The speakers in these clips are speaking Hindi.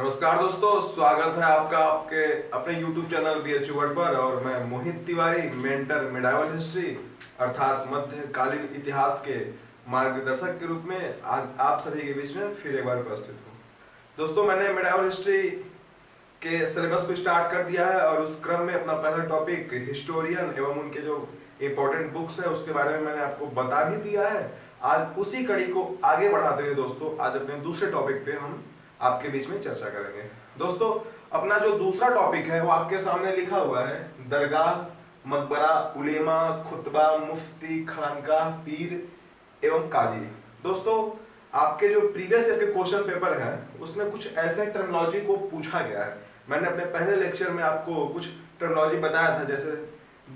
नमस्कार दोस्तों, स्वागत है आपका आपके अपने YouTube चैनल BH वर्ल्ड पर। और मैं Mohit Tiwari, mentor medieval history अर्थात मध्यकालीन इतिहास के मार्गदर्शक के रूप में आज आप सभी के बीच में फिर एक बार उपस्थित हूँ। दोस्तों, मैंने मेडिवल हिस्ट्री के सिलेबस को स्टार्ट कर दिया है और उस क्रम में अपना पहला टॉपिक हिस्टोरियन एवं उनके जो इम्पोर्टेंट बुक्स है उसके बारे में मैंने आपको बता भी दिया है। आज उसी कड़ी को आगे बढ़ाते हुए दोस्तों आज अपने दूसरे टॉपिक पे हम आपके बीच में चर्चा करेंगे। दोस्तों, अपना जो दूसरा टॉपिक है वो आपके सामने लिखा हुआ है दरगाह, मकबरा, उलेमा, खुतबा, मुफ्ती, खानकाह, पीर एवं काजी। दोस्तों, आपके जो प्रीवियस ईयर के क्वेश्चन पेपर है उसमें कुछ ऐसे टर्मिनोलॉजी को पूछा गया है। मैंने अपने पहले लेक्चर में आपको कुछ टर्मिनोलॉजी बताया था, जैसे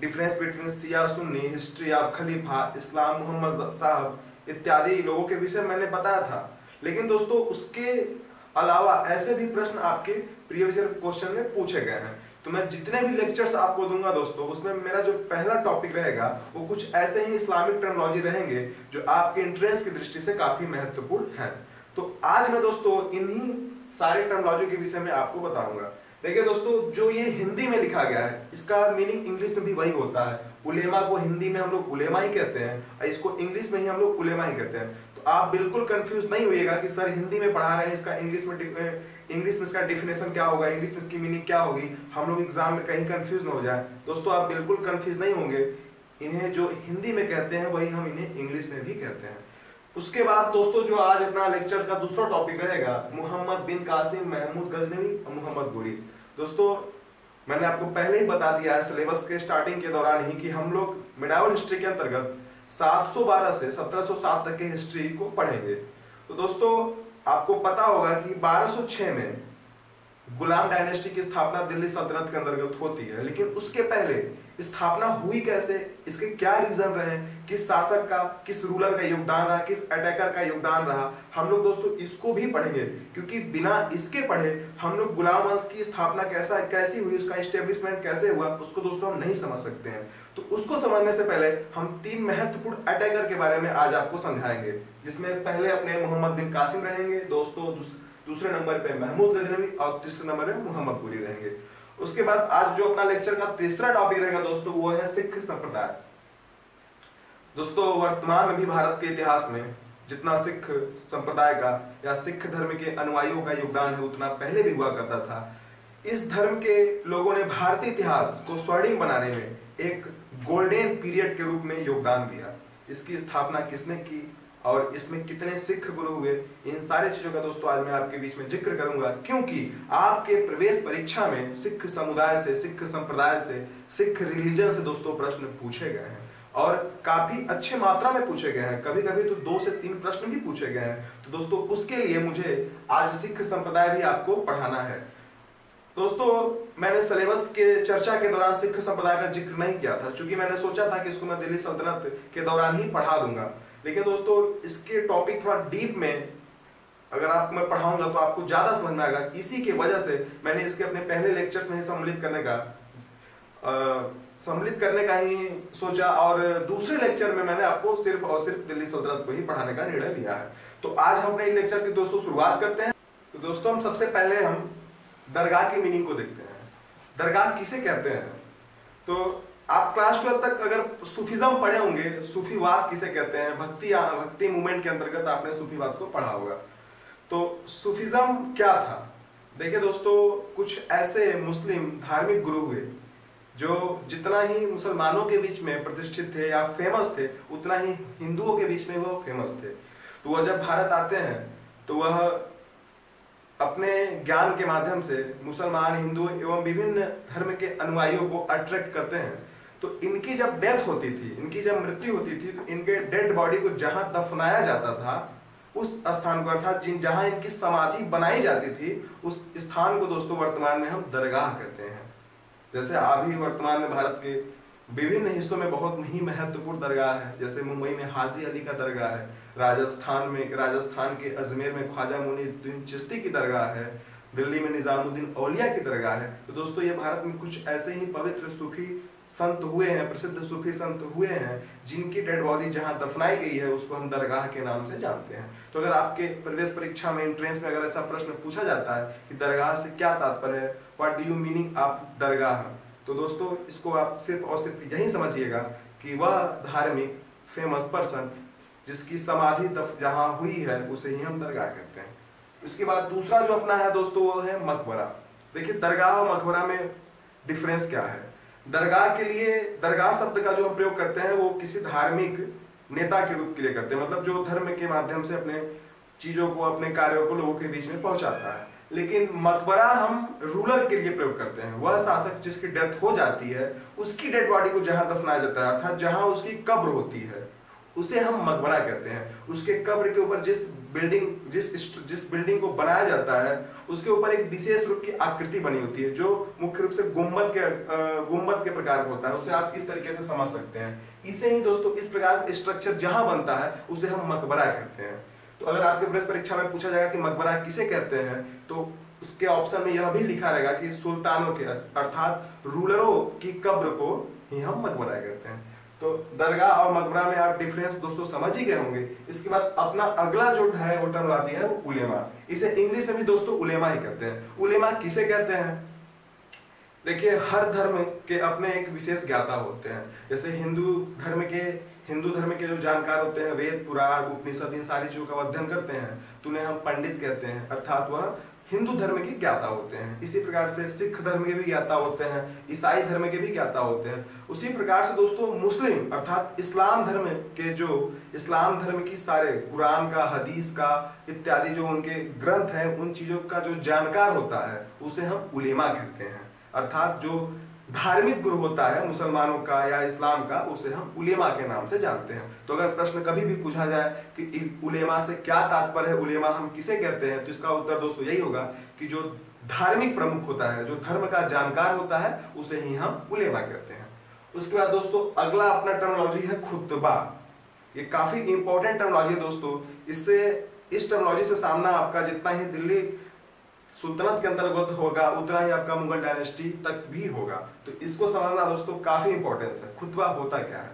difference between Shia Sunni, history of खलीफा, इस्लाम, मोहम्मद साहब इत्यादि लोगों के विषय मैंने बताया था। लेकिन दोस्तों, उसके अलावा ऐसे भी प्रश्न आपके प्रीवियस ईयर क्वेश्चन में पूछे गए हैं। तो मैं जितने भी लेक्चर्स आपको दूंगा दोस्तों उसमें मेरा जो पहला टॉपिक रहेगा वो कुछ ऐसे ही इस्लामिक टर्मिनोलॉजी रहेंगे जो आपके इंट्रेंस की दृष्टि से काफी महत्वपूर्ण हैं। तो आज मैं दोस्तों इन्हीं सारे टर्मिनोलॉजी के विषय में आपको बताऊंगा। देखिए दोस्तों, जो ये हिंदी में लिखा गया है इसका मीनिंग इंग्लिश में भी वही होता है। उलेमा को हिंदी में हम लोग उलेमा ही कहते हैं और इसको इंग्लिश में ही हम लोग उलेमा ही कहते हैं। तो आप बिल्कुल कंफ्यूज नहीं होइएगा कि सर हिंदी में पढ़ा रहे हैं, इसका इंग्लिश में इसका डेफिनेशन क्या होगा, इंग्लिश में इसकी मीनिंग क्या होगी, हम लोग एग्जाम में कहीं कंफ्यूज ना हो जाए। दोस्तों, आप बिल्कुल कंफ्यूज नहीं होंगे। इन्हें जो हिंदी में कहते हैं वही हम इन्हें इंग्लिश में भी कहते हैं। उसके बाद दोस्तों जो आज अपना लेक्चर का दूसरा टॉपिक रहेगा मोहम्मद बिन कासिम, महमूद गजनवी और मोहम्मद गोरी। दोस्तों, मैंने आपको पहले ही बता दिया है सिलेबस के स्टार्टिंग के दौरान ही कि हम लोग मेडिवल हिस्ट्री के अंतर्गत 712 से 1707 तक के हिस्ट्री को पढ़ेंगे। तो दोस्तों, आपको पता होगा कि 1206 में गुलाम डायनेस्टी की स्थापना दिल्ली सल्तनत के अंतर्गत होती है। लेकिन उसके पहले स्थापना हुई कैसे, इसके क्या रीजन रहे, किस शासक का, किस रूलर का योगदान रहा, किस अटैकर का योगदान रहा, हम लोग दोस्तों इसको भी पढ़ेंगे। क्योंकि बिना इसके पढ़े हम लोग गुलाम वंश की स्थापना कैसी हुई, उसका एस्टेब्लिशमेंट कैसे हुआ, उसको दोस्तों हम नहीं समझ सकते हैं। तो उसको समझने से पहले हम तीन महत्वपूर्ण अटैकर के बारे में आज आपको समझाएंगे, जिसमें पहले अपने मोहम्मद बिन कासिम रहेंगे दोस्तों, दूसरे नंबर पे महमूद गजनवी और तीसरे नंबर पे मोहम्मद गोरी रहेंगे। उसके बाद आज जो अपना लेक्चर का तीसरा टॉपिक रहेगा दोस्तों वो है सिख संप्रदाय। दोस्तों, वर्तमान में भी भारत के इतिहास में जितना सिख संप्रदाय का या सिख धर्म के अनुयायियों का योगदान है उतना पहले भी हुआ करता था। इस धर्म के लोगों ने भारतीय इतिहास को स्वर्णिम बनाने में एक गोल्डन पीरियड के रूप में योगदान दिया। इसकी स्थापना किसने की और इसमें कितने सिख गुरु हुए, इन सारी चीजों का दोस्तों आज मैं आपके बीच में जिक्र करूंगा। क्योंकि आपके प्रवेश परीक्षा में सिख समुदाय से, सिख संप्रदाय से, सिख रिलीजन से दोस्तों प्रश्न पूछे गए हैं और काफी अच्छे मात्रा में पूछे गए हैं। कभी कभी तो 2 से 3 प्रश्न भी पूछे गए हैं। तो दोस्तों उसके लिए मुझे आज सिख संप्रदाय भी आपको पढ़ाना है। दोस्तों, मैंने सिलेबस के चर्चा के दौरान सिख संप्रदाय का जिक्र नहीं किया था क्योंकि मैंने सोचा था कि इसको मैं दिल्ली सल्तनत के दौरान ही पढ़ा दूंगा। लेकिन दोस्तों इसके टॉपिक थोड़ा डीप में अगर आप मैं पढ़ाऊंगा तो आपको ज्यादा समझ में आएगा। इसी के वजह से मैंने इसके अपने पहले लेक्चर्स में सम्मिलित करने का ही सोचा और दूसरे लेक्चर में मैंने आपको सिर्फ और सिर्फ दिल्ली सल्तनत को ही पढ़ाने का निर्णय लिया है। तो आज हम अपने लेक्चर की दोस्तों शुरुआत करते हैं। तो दोस्तों, हम सबसे पहले हम दरगाह की मीनिंग को देखते हैं। दरगाह किसे कहते हैं? तो आप क्लास 12 तक अगर सूफीज्म पढ़े होंगे, सूफीवाद किसे कहते हैं, भक्ति मूवमेंट के अंतर्गत आपने सूफीवाद को पढ़ा होगा। तो सूफीज्म क्या था? देखिए दोस्तों, कुछ ऐसे मुस्लिम धार्मिक गुरु हुए जो जितना ही मुसलमानों के बीच में प्रतिष्ठित थे या फेमस थे उतना ही हिंदुओं के बीच में वो फेमस थे। तो वह जब भारत आते हैं तो वह अपने ज्ञान के माध्यम से मुसलमान, हिंदू एवं विभिन्न धर्म के अनुयायियों को अट्रैक्ट करते हैं। तो इनकी जब डेथ होती थी, इनकी जब मृत्यु होती थी तो इनके डेड बॉडी को जहां दफनाया जाता था उस स्थान को, अर्थात जहां इनकी समाधि बनाई जाती थी उस स्थान को दोस्तों वर्तमान में हम दरगाह कहते हैं। जैसे अभी वर्तमान में भारत के विभिन्न हिस्सों में बहुत ही महत्वपूर्ण दरगाह है। जैसे मुंबई में हाजी अली का दरगाह है, राजस्थान के अजमेर में ख्वाजा मोइनुद्दीन चिश्ती की दरगाह है, दिल्ली में निजामुद्दीन औलिया की दरगाह है। तो दोस्तों ये भारत में कुछ ऐसे ही पवित्र सूफी संत हुए हैं, प्रसिद्ध सूफी संत हुए हैं, जिनकी डेड बॉडी जहां दफनाई गई है उसको हम दरगाह के नाम से जानते हैं। तो अगर आपके प्रवेश परीक्षा में एंट्रेंस में अगर ऐसा प्रश्न पूछा जाता है कि दरगाह से क्या तात्पर्य है, what do you meaning of दरगाह, तो दोस्तों इसको आप सिर्फ और सिर्फ यही समझिएगा कि वह धार्मिक फेमस पर्सन जिसकी समाधि जहाँ हुई है उसे ही हम दरगाह कहते हैं। इसके बाद दूसरा जो अपना है दोस्तों वो है मकबरा। देखिए दरगाह और मकबरा में डिफरेंस क्या है। दरगाह के लिए दरगाह शब्द का जो हम प्रयोग करते हैं वो किसी धार्मिक नेता के रूप के लिए करते हैं, मतलब जो धर्म के माध्यम से अपने चीजों को अपने कार्यों को लोगों के बीच में पहुंचाता है। लेकिन मकबरा हम रूलर के लिए प्रयोग करते हैं, वह शासक जिसकी डेथ हो जाती है उसकी डेड बॉडी को जहां दफनाया जाता है अर्थात जहां उसकी कब्र होती है उसे हम मकबरा कहते हैं। उसके कब्र के ऊपर जिस बिल्डिंग को बनाया जाता है उसके ऊपर एक विशेष रूप की आकृति बनी होती है जो मुख्य रूप से गुंबद के प्रकार होता है, उसे आप इस तरीके से समझ सकते हैं। इसे ही दोस्तों इस प्रकार स्ट्रक्चर जहां बनता है उसे हम मकबरा कहते हैं। तो अगर आपके प्रवेश परीक्षा में पूछा जाएगा कि मकबरा किसे कहते हैं तो उसके ऑप्शन में यह भी लिखा रहेगा कि सुल्तानों के अर्थात रूलरों की कब्र को ही हम मकबरा कहते हैं। तो दरगाह और मकबरा में आप डिफरेंस दोस्तों समझ ही गए होंगे। इसके बाद अपना अगला जो है वो टर्मिनोलॉजी है वो उलेमा। इसे इंग्लिश में भी दोस्तों उलेमा ही कहते हैं। उलेमा किसे कहते हैं? देखिए हर धर्म के अपने एक विशेष ज्ञाता होते हैं, जैसे हिंदू धर्म के जो जानकार होते हैं वेद पुराण उपनिषद इन सारी चीजों का अध्ययन करते हैं तो उन्हें हम पंडित कहते हैं अर्थात वह हिंदू धर्म के ज्ञाता होते हैं। इसी प्रकार से सिख धर्म के भी ज्ञाता होते हैं, ईसाई धर्म के भी ज्ञाता होते हैं। उसी प्रकार से दोस्तों मुस्लिम अर्थात इस्लाम धर्म के जो इस्लाम धर्म की सारे कुरान का हदीस का इत्यादि जो उनके ग्रंथ हैं उन चीजों का जो जानकार होता है उसे हम उलेमा कहते हैं। अर्थात जो धार्मिक गुरु होता है मुसलमानों का या इस्लाम का उसे हम उलेमा के नाम से जानते हैं। तो अगर प्रश्न कभी भी पूछा जाए कि उलेमा से क्या तात्पर्य है, उलेमा हम किसे कहते हैं, तो इसका उत्तर दोस्तों यही होगा कि जो धार्मिक प्रमुख होता है जो धर्म का जानकार होता है उसे ही हम उलेमा कहते हैं। उसके बाद दोस्तों अगला अपना टर्मिनोलॉजी है खुतबा। ये काफी इंपॉर्टेंट टर्मिनोलॉजी है दोस्तों। इस टर्मिनोलॉजी से सामना आपका जितना ही दिल्ली सुल्तनत के अंतर्गत होगा उतना ही आपका मुगल डायनेस्टी तक भी होगा। तो इसको समझना दोस्तों काफी इंपॉर्टेंस है। खुतबा होता क्या है?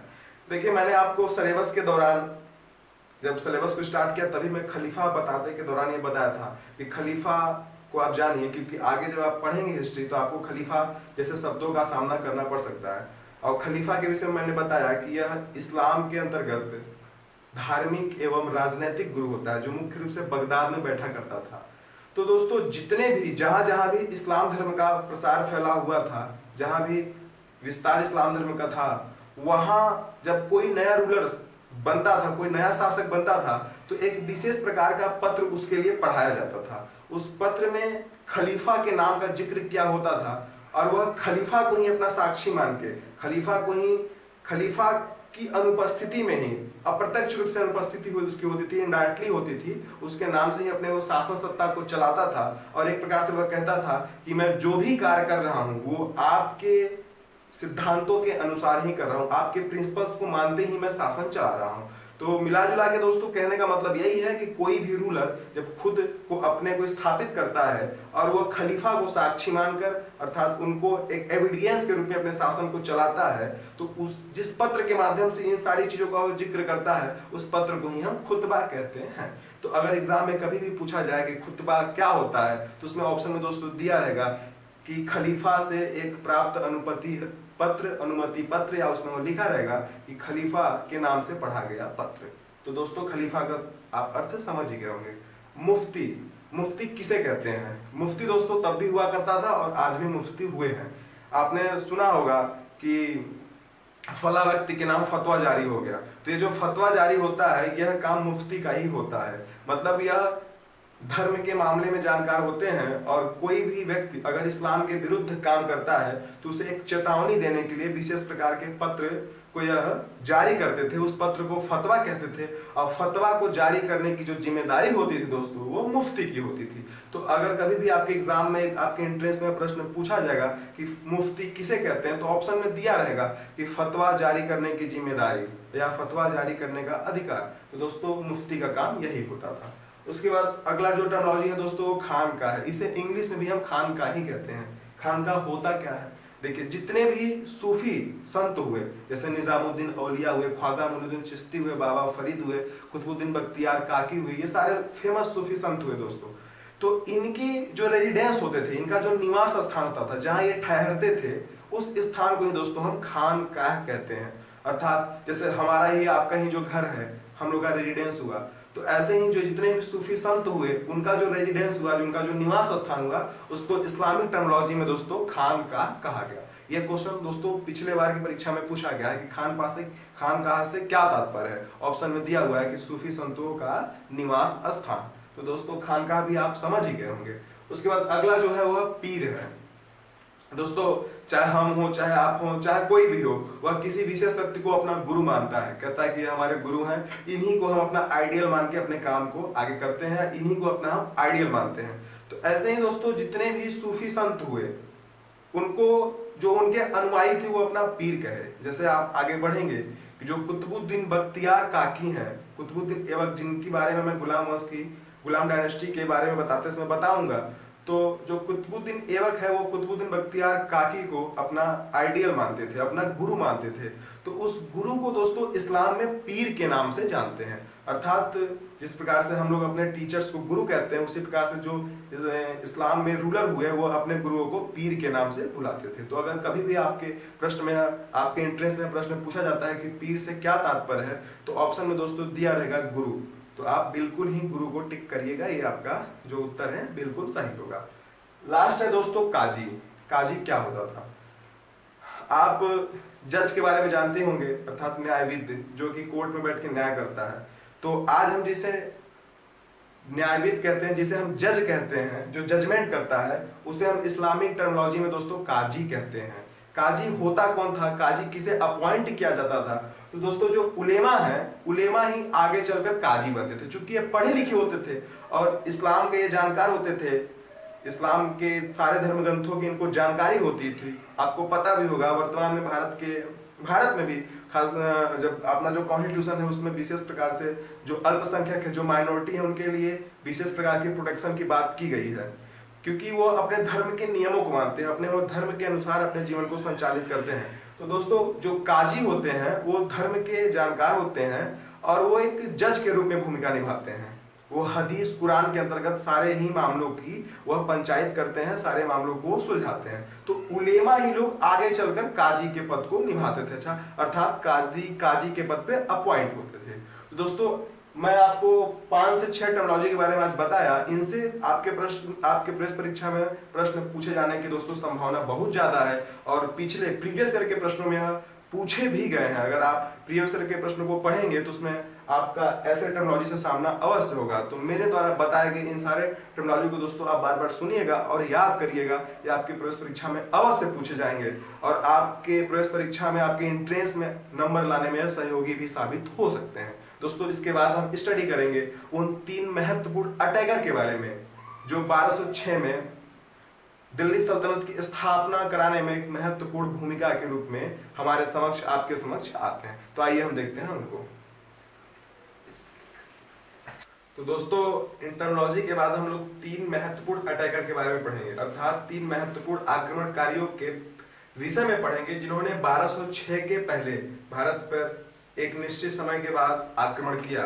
देखिए मैंने आपको सिलेबस के दौरान जब सिलेबस को स्टार्ट किया तभी मैं खलीफा बताते के दौरान ये बताया था कि खलीफा को आप जानिए क्योंकि आगे जब आप पढ़ेंगे हिस्ट्री तो आपको खलीफा जैसे शब्दों का सामना करना पड़ सकता है। और खलीफा के विषय में मैंने बताया कि यह इस्लाम के अंतर्गत धार्मिक एवं राजनीतिक गुरु होता है जो मुख्य रूप से बगदाद में बैठा करता था। तो दोस्तों जितने भी जहां भी इस्लाम धर्म का प्रसार फैला हुआ था, जहां भी विस्तार इस्लाम धर्म का था, वहां जब कोई नया रूलर बनता था कोई नया शासक बनता था तो एक विशेष प्रकार का पत्र उसके लिए पढ़ाया जाता था। उस पत्र में खलीफा के नाम का जिक्र किया होता था और वह खलीफा को ही अपना साक्षी मान के खलीफा की अनुपस्थिति में ही अप्रत्यक्ष रूप से अनुपस्थिति उसकी होती थी, इंडायरेक्टली होती थी, उसके नाम से ही अपने वो शासन सत्ता को चलाता था। और एक प्रकार से वह कहता था कि मैं जो भी कार्य कर रहा हूँ वो आपके सिद्धांतों के अनुसार ही कर रहा हूँ, आपके प्रिंसिपल्स को मानते ही मैं शासन चला रहा हूँ। तो मिला जुला के दोस्तों कहने का मतलब यही है कि कोई भी रूलर जब खुद को अपने को स्थापित करता है और वह खलीफा को साक्षी मानकर अर्थात उनको एक एविडेंस के रूप में अपने शासन को चलाता है तो उस जिस पत्र के माध्यम से इन सारी चीजों का वो जिक्र करता है उस पत्र को ही हम खुतबा कहते हैं। तो अगर एग्जाम में कभी भी पूछा जाए कि खुतबा क्या होता है तो उसमें ऑप्शन में दोस्तों दिया रहेगा कि खलीफा से एक प्राप्त अनुमति पत्र या उसमें लिखा रहेगा कि खलीफा के नाम से पढ़ा गया पत्र। तो दोस्तों खलीफा का आप अर्थ समझ ही गए होंगे। मुफ्ती किसे कहते हैं? मुफ्ती दोस्तों तब भी हुआ करता था और आज भी मुफ्ती हुए हैं। आपने सुना होगा कि फला व्यक्ति के नाम फतवा जारी हो गया, तो ये जो फतवा जारी होता है यह काम मुफ्ती का ही होता है। मतलब यह धर्म के मामले में जानकार होते हैं और कोई भी व्यक्ति अगर इस्लाम के विरुद्ध काम करता है तो उसे एक चेतावनी देने के लिए विशेष प्रकार के पत्र को यह जारी करते थे। उस पत्र को फतवा कहते थे और फतवा को जारी करने की जो जिम्मेदारी होती थी दोस्तों वो मुफ्ती की होती थी। तो अगर कभी भी आपके एग्जाम में आपके एंट्रेंस में प्रश्न पूछा जाएगा कि मुफ्ती किसे कहते हैं तो ऑप्शन में दिया रहेगा कि फतवा जारी करने की जिम्मेदारी या फतवा जारी करने का अधिकार। तो दोस्तों मुफ्ती का काम यही होता था। उसके बाद अगला जो टर्मिनोलॉजी है दोस्तों वो खानका है। इसे इंग्लिश में भी हम खानका ही कहते हैं। खानका होता क्या है? देखिए जितने भी सूफी संत हुए जैसे निजामुद्दीन औलिया हुए, ख्वाजा मोइनुद्दीन चिश्ती हुए, बाबा फरीद हुए, कुतुबुद्दीन बख्तियार काकी हुए, ये सारे फेमस सूफी संत हुए दोस्तों। तो इनकी जो रेजिडेंस होते थे, इनका जो निवास स्थान होता था, जहाँ ये ठहरते थे, उस स्थान को ही दोस्तों हम खानकाह कहते हैं। अर्थात जैसे हमारा ही आपका ही जो घर है, हम लोग का रेजिडेंस हुआ, तो ऐसे ही जो जितने भी सूफी संत हुए उनका जो रेजिडेंस हुआ, उनका जो निवास स्थान हुआ, उसको इस्लामिक टर्मिनोलॉजी में दोस्तों खानकाह कहा गया। यह क्वेश्चन दोस्तों पिछले बार की परीक्षा में पूछा गया है कि खानकाह से क्या तात्पर्य है। ऑप्शन में दिया हुआ है कि सूफी संतों का निवास स्थान, तो दोस्तों खानकाह भी आप समझ ही गए होंगे। उसके बाद अगला जो है वह पीर है दोस्तों। चाहे हम हो, चाहे आप हो, चाहे कोई भी हो, वह किसी विशेष व्यक्ति को अपना गुरु मानता है, कहता है कि हमारे गुरु हैं, इन्हीं को हम अपना आइडियल मान के अपने काम को आगे करते हैं, इन्हीं को अपना हम आइडियल मानते हैं। तो ऐसे ही दोस्तों जितने भी सूफी संत हुए उनको जो उनके अनुयायी थे वो अपना पीर कहे। जैसे आप आगे बढ़ेंगे कि जो कुतुबुद्दीन बख्तियार काकी हैं, कुतुबुद्दीन एवक जिनके बारे में मैं गुलाम डायनेस्टी के बारे में बताते समय बताऊंगा, तो जो कुतुबुद्दीन ऐबक है वो कुतुबुद्दीन बख्तियार काकी को अपना आइडियल मानते थे, अपना गुरु मानते थे। तो उस गुरु को दोस्तों इस्लाम में पीर के नाम से जानते हैं। अर्थात जिस प्रकार से हम लोग अपने टीचर्स को गुरु कहते हैं, उसी प्रकार से जो इस्लाम में रूलर हुए वो अपने गुरुओं को पीर के नाम से बुलाते थे। तो अगर कभी भी आपके प्रश्न में, आपके एंट्रेंस में प्रश्न पूछा जाता है कि पीर से क्या तात्पर्य है, तो ऑप्शन में दोस्तों दिया रहेगा गुरु, तो आप बिल्कुल ही गुरु को टिक करिएगा, ये आपका जो उत्तर है बिल्कुल सही होगा। लास्ट है दोस्तों काजी। काजी क्या होता था? आप जज के बारे में जानते होंगे, अर्थात न्यायविद, जो कि कोर्ट में बैठ के न्याय करता है। तो आज हम जिसे न्यायविद कहते हैं, जिसे हम जज कहते हैं, जो जजमेंट करता है, उसे हम इस्लामिक टर्मिनोलॉजी में दोस्तों काजी कहते हैं। काजी होता कौन था, काजी किसे अपॉइंट किया जाता था? तो दोस्तों जो उलेमा है, उलेमा ही आगे चलकर काजी बनते थे, चूंकि ये पढ़े लिखे होते थे और इस्लाम के ये जानकार होते थे, इस्लाम के सारे धर्म ग्रंथों की इनको जानकारी होती थी। आपको पता भी होगा वर्तमान में भारत में भी खास जब अपना जो कॉन्स्टिट्यूशन है उसमें विशेष प्रकार से जो अल्पसंख्यक है, जो माइनॉरिटी है, उनके लिए विशेष प्रकार की प्रोटेक्शन की बात की गई है, क्योंकि वो अपने धर्म के नियमों को मानते हैं, अपने वो धर्म के अनुसार अपने जीवन को संचालित करते हैं। तो दोस्तों जो काजी होते हैं वो धर्म के जानकार होते हैं और वो एक जज के रूप में भूमिका निभाते हैं। वो हदीस कुरान के अंतर्गत सारे ही मामलों की वह पंचायत करते हैं, सारे मामलों को सुलझाते हैं। तो उलेमा ही लोग आगे चलकर काजी के पद को निभाते थे। अच्छा, अर्थात काजी के पद पे अपॉइंट होते थे। तो दोस्तों मैं आपको 5 से 6 टर्मिनोलॉजी के बारे में आज बताया। इनसे आपके प्रेस परीक्षा में प्रश्न पूछे जाने की दोस्तों संभावना बहुत ज्यादा है और पिछले प्रीवियस ईयर के प्रश्नों में पूछे भी गए हैं। अगर आप प्रीवियस ईयर के प्रश्नों को पढ़ेंगे तो उसमें आपका ऐसे टर्मिनोलॉजी से सामना अवश्य होगा। तो मेरे द्वारा बताए गए इन सारे टर्मिनोलॉजी को दोस्तों आप बार बार सुनिएगा और याद करिएगा, ये आपकी प्रवेश परीक्षा में अवश्य पूछे जाएंगे और आपके प्रवेश परीक्षा में, आपके एंट्रेंस में नंबर लाने में सहयोगी भी साबित हो सकते हैं। दोस्तों इसके बाद हम स्टडी करेंगे उन 3 महत्वपूर्ण अटैकर के बारे में जो 1206 में दिल्ली सल्तनत की स्थापना कराने में एक महत्वपूर्ण भूमिका के रूप में हमारे समक्ष, आपके समक्ष आते हैं। तो आइए हम देखते हैं उनको। तो दोस्तों टर्मिनोलॉजी के बाद हम लोग 3 महत्वपूर्ण अटैकर के बारे में पढ़ेंगे, अर्थात 3 महत्वपूर्ण आक्रमणकारियों के विषय में पढ़ेंगे जिन्होंने 1206 के पहले भारत पर एक निश्चित समय के बाद आक्रमण किया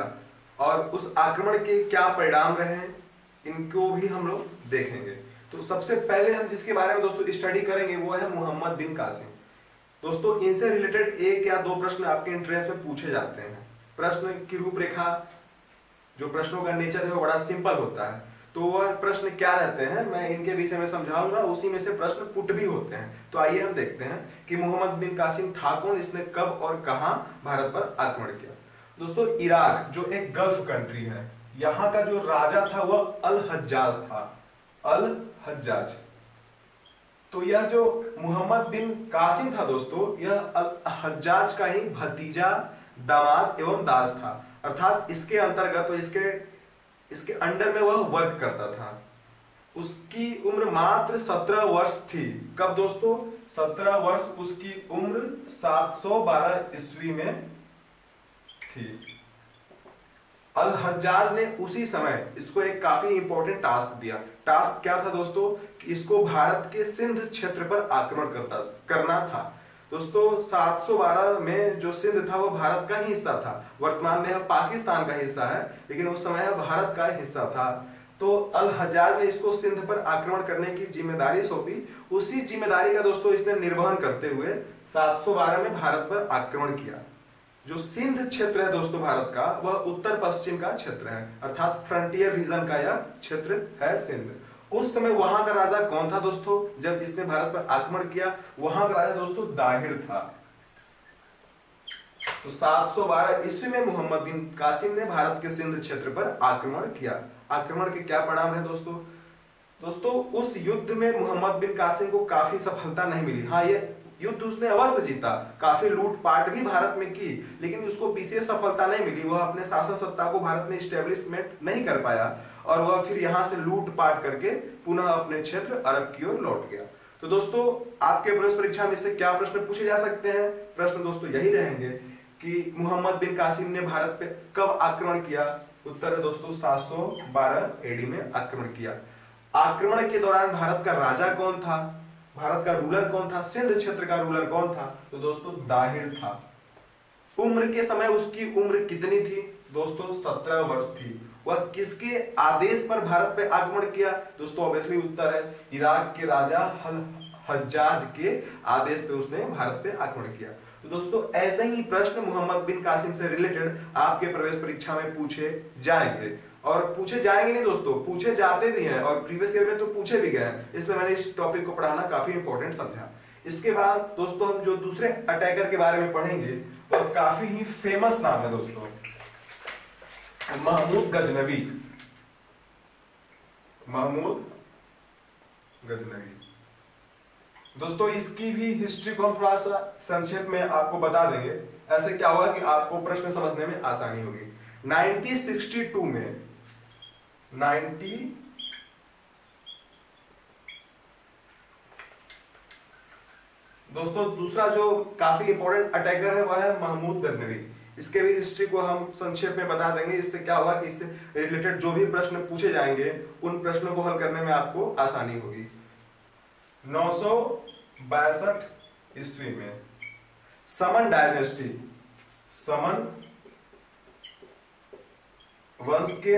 और उस आक्रमण के क्या परिणाम रहे, इनको भी हम लोग देखेंगे। तो सबसे पहले हम जिसके बारे में दोस्तों स्टडी करेंगे वो है मोहम्मद बिन कासिम। दोस्तों इनसे रिलेटेड 1 या 2 प्रश्न आपके इंटरेस्ट में पूछे जाते हैं। प्रश्न की रूपरेखा, जो प्रश्नों का नेचर है, वो बड़ा सिंपल होता है। तो वह प्रश्न क्या रहते हैं मैं इनके विषय में समझाऊंगा, उसी में से प्रश्न पुट भी होते हैं। तो आइए हम देखते हैं कि मोहम्मद बिन कासिम था कौन, इसने कब और कहां भारत पर आक्रमण किया। दोस्तों इराक जो एक गल्फ कंट्री है, यहाँ का जो राजा था वह अल हज्जाज था, अल हज्जाज। तो यह जो मोहम्मद बिन कासिम था दोस्तों, यह अल हज्जाज का ही भतीजा, दामाद एवं दास था। अर्थात इसके अंतर्गत तो इसके अंडर में वह वर्क करता था। उसकी उम्र मात्र 17 वर्ष थी। कब दोस्तों? 17 वर्ष उसकी उम्र 712 ईस्वी में थी। अल हज्जाज ने उसी समय इसको एक काफी इंपॉर्टेंट टास्क दिया। टास्क क्या था दोस्तों, इसको भारत के सिंध क्षेत्र पर आक्रमण करना था। दोस्तों 712 में जो सिंध था वो भारत का ही हिस्सा था, वर्तमान में यह पाकिस्तान का हिस्सा है लेकिन उस समय यह भारत का हिस्सा था। तो अल हज्जाज ने इसको सिंध पर आक्रमण करने की जिम्मेदारी सौंपी। उसी जिम्मेदारी का दोस्तों इसने निर्वहन करते हुए 712 में भारत पर आक्रमण किया। जो सिंध क्षेत्र है दोस्तों भारत का, वह उत्तर पश्चिम का क्षेत्र है, अर्थात फ्रंटियर रीजन का यह क्षेत्र है सिंध। उस समय वहां का राजा कौन था दोस्तों, जब इसने भारत पर आक्रमण किया वहां का राजा दोस्तों दाहिर था। तो 712 ईस्वी में मोहम्मद बिन कासिम ने भारत के सिंध क्षेत्र पर आक्रमण किया। आक्रमण के क्या परिणाम है दोस्तों, उस युद्ध में मोहम्मद बिन कासिम को काफी सफलता नहीं मिली। हाँ, ये युद्ध उसने अवश्य जीता, काफी लूटपाट भी भारत में की, लेकिन उसको विशेष सफलता नहीं मिली। वह अपने शासन सत्ता को भारत में स्टेब्लिशमेंट नहीं कर पाया और वह फिर यहाँ से लूटपाट करके पुनः अपने क्षेत्र अरब की ओर लौट गया। तो दोस्तों आपके प्रवेश परीक्षा में इससे क्या प्रश्न पूछे जा सकते हैं? प्रश्न दोस्तों यही रहेंगे कि मोहम्मद बिन कासिम ने भारत पे कब आक्रमण किया। उत्तर है दोस्तों 712 एडी में आक्रमण किया। आक्रमण के दौरान भारत का राजा कौन था, भारत का रूलर कौन था, सिंध क्षेत्र का रूलर कौन था? तो दोस्तों दाहिर था। उम्र के समय उसकी उम्र कितनी थी दोस्तों, 17 वर्ष थी। वह किसके आदेश पर भारत पे आक्रमण किया दोस्तों? ऑब्वियसली उत्तर है इराक के राजा अल हज्जाज के आदेश पे उसने भारत पे आक्रमण किया। तो दोस्तों ऐसे ही प्रश्न मोहम्मद बिन कासिम से रिलेटेड आपके प्रवेश परीक्षा में पूछे जाएंगे, और पूछे जाएंगे नहीं दोस्तों, पूछे जाते भी हैं और प्रीवियस ईयर में तो पूछे भी गए हैं, इसलिए मैंने इस टॉपिक को पढ़ाना काफी इंपॉर्टेंट समझा। इसके बाद दोस्तों हम जो दूसरे अटैकर के बारे में पढ़ेंगे, तो काफी ही फेमस नाम है दोस्तों, महमूद गजनवी। महमूद गजनवी दोस्तों, इसकी भी हिस्ट्री को हम थोड़ा सा संक्षेप में आपको बता देंगे, ऐसे क्या हुआ कि आपको प्रश्न समझने में आसानी होगी। 1962 में दूसरा जो काफी इंपॉर्टेंट अटैकर है वह है महमूद गजनवी। इसके भी हिस्ट्री को हम संक्षेप में बता देंगे। इससे क्या हुआ कि इससे रिलेटेड जो भी प्रश्न पूछे जाएंगे उन प्रश्नों को हल करने में आपको आसानी होगी। 962 ईस्वी में समन डायनेस्टी, समन वंश के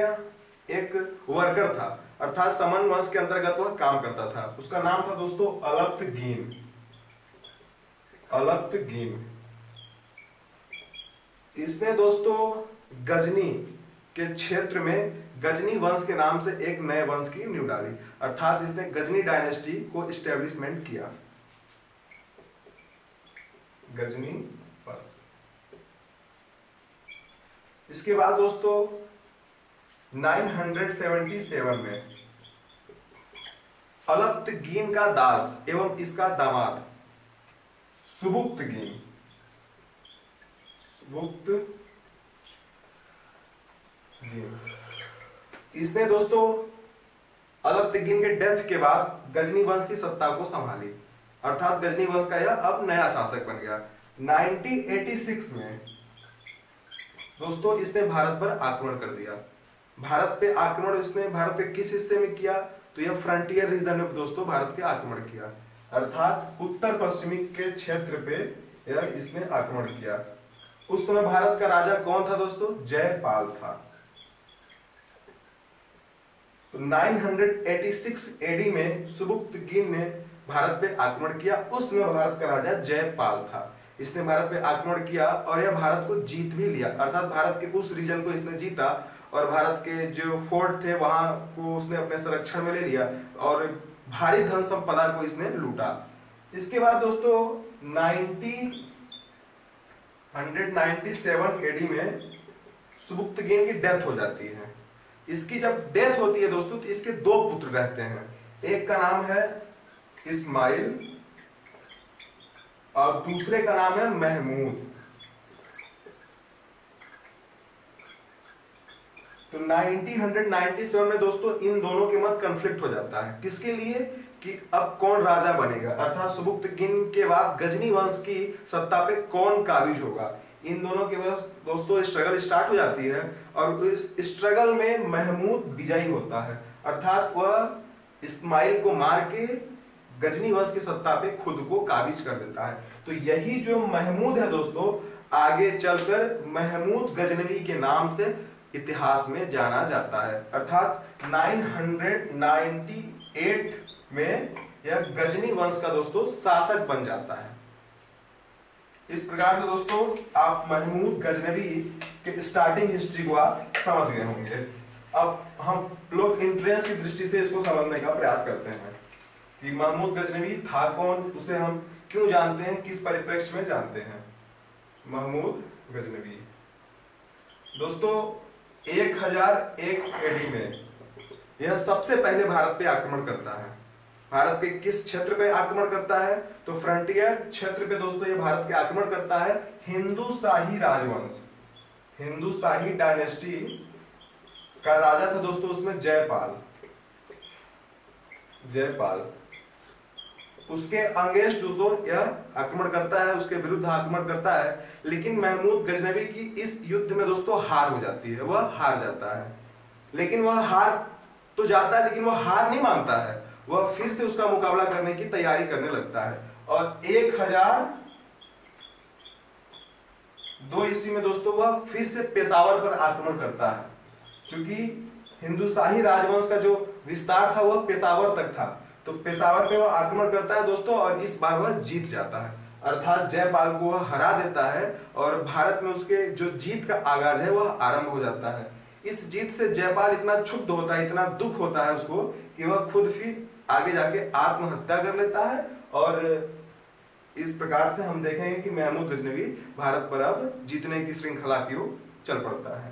एक वर्कर था, अर्थात समन वंश के अंतर्गत वह काम करता था। उसका नाम था दोस्तों अलप्तगीन। अलप्तगीन इसने दोस्तों गजनी के क्षेत्र में गजनी वंश के नाम से एक नए वंश की नींव डाली, अर्थात इसने गजनी डायनेस्टी को एस्टेब्लिशमेंट किया। गजनी वंश। इसके बाद दोस्तों 977 में अलप्तगीन का दास एवं इसका दामाद सुबुक्तगीन, इसने दोस्तों अलप्तगीन के डेथ के बाद गजनी वंश की सत्ता को संभाली, अर्थात गजनी वंश का यह अब नया शासक बन गया। 1986 में दोस्तों इसने भारत पर आक्रमण कर दिया। भारत पे आक्रमण इसने भारत के किस हिस्से में किया? तो यह फ्रंटियर रीजन में दोस्तों भारत के आक्रमण किया, अर्थात उत्तर पश्चिमी के क्षेत्र पे यह इसने आक्रमण किया। उस समय भारत का राजा कौन था दोस्तों? जयपाल था। 986 एडी में सुबुक्तगीन ने भारत पे आक्रमण किया। उसमें भारत का राजा जयपाल था। इसने भारत पे आक्रमण किया और यह भारत को जीत भी लिया, अर्थात भारत के उस रीजन को इसने जीता और भारत के जो फोर्ट थे वहां को उसने अपने संरक्षण में ले लिया और भारी धन संपदा को इसने लूटा। इसके बाद दोस्तों 997 एडी में सुबुक्तगीन की डेथ हो जाती है। इसकी जब डेथ होती है दोस्तों तो इसके दो पुत्र रहते हैं, एक का नाम है इस्माइल और दूसरे का नाम है महमूद। तो 1997 में दोस्तों इन दोनों के मत कंफ्लिक्ट हो जाता है, किसके लिए कि अब कौन राजा बनेगा, अर्थात सुबुक्तगीन के बाद गजनी वंश की सत्ता पे कौन काबिज होगा। इन दोनों के बस दोस्तों स्ट्रगल स्टार्ट हो जाती है और इस स्ट्रगल में महमूद विजयी होता है, अर्थात वह इस्माइल को मार के गजनी वंश की सत्ता पे खुद को काबिज कर देता है। तो यही जो महमूद है दोस्तों आगे चलकर महमूद गजनवी के नाम से इतिहास में जाना जाता है, अर्थात 998 में यह गजनी वंश का दोस्तों शासक बन जाता है। इस प्रकार से दोस्तों आप महमूद गजनवी के स्टार्टिंग हिस्ट्री को आप समझ गए होंगे। अब हम लोग इंट्रेंस की दृष्टि से इसको समझने का प्रयास करते हैं कि महमूद गजनवी था कौन, उसे हम क्यों जानते हैं, किस परिप्रेक्ष्य में जानते हैं। महमूद गजनवी दोस्तों 1001 एडी में यह सबसे पहले भारत पे आक्रमण करता है। भारत के किस क्षेत्र पे आक्रमण करता है, तो फ्रंटियर क्षेत्र पे दोस्तों ये भारत के आक्रमण करता है। हिंदू शाही राजवंश, हिंदू शाही डायनेस्टी का राजा था दोस्तों उसमें जयपाल, जयपाल उसके अंगेस्ट दोस्तों यह आक्रमण करता है, उसके विरुद्ध आक्रमण करता है। लेकिन महमूद गजनवी की इस युद्ध में दोस्तों हार हो जाती है, वह हार जाता है। लेकिन वह हार तो जाता है, लेकिन वह हार नहीं मानता है, वह फिर से उसका मुकाबला करने की तैयारी करने लगता है और 1002 ईस्वी में दोस्तों वह फिर से पेशावर पर आक्रमण करता है। क्योंकि हिंदू शाही राजवंश का जो विस्तार था वह पेशावर तक था, तो पेशावर पे वह आक्रमण करता है दोस्तों और इस बार वह जीत जाता है, अर्थात जयपाल को वह हरा देता है और भारत में उसके जो जीत का आगाज है वह आरंभ हो जाता है। इस जीत से जयपाल इतना क्षुब्ध होता है, इतना दुख होता है उसको कि वह खुद फिर आगे जाके आत्महत्या कर लेता है। और इस प्रकार से हम देखेंगे कि महमूद गजनवी भारत पर अब जीतने की श्रृंखला की ओर चल पड़ता है।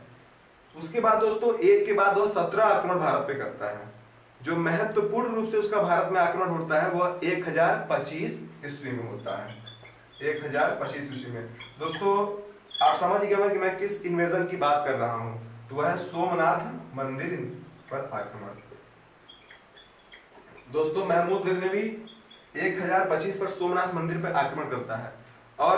उसके बाद दोस्तों 1 के बाद वह 17 आक्रमण भारत पे करता है। जो महत्वपूर्ण रूप से उसका भारत में आक्रमण होता है वह 1025 ईस्वी में होता है। 1025 ईस्वी में दोस्तों आप समझ गए कि मैं किस इन्वेजन की बात कर रहा हूँ, तो वह सोमनाथ मंदिर पर आक्रमण। दोस्तों महमूद गजनवी 1025 पर सोमनाथ मंदिर पर आक्रमण करता है और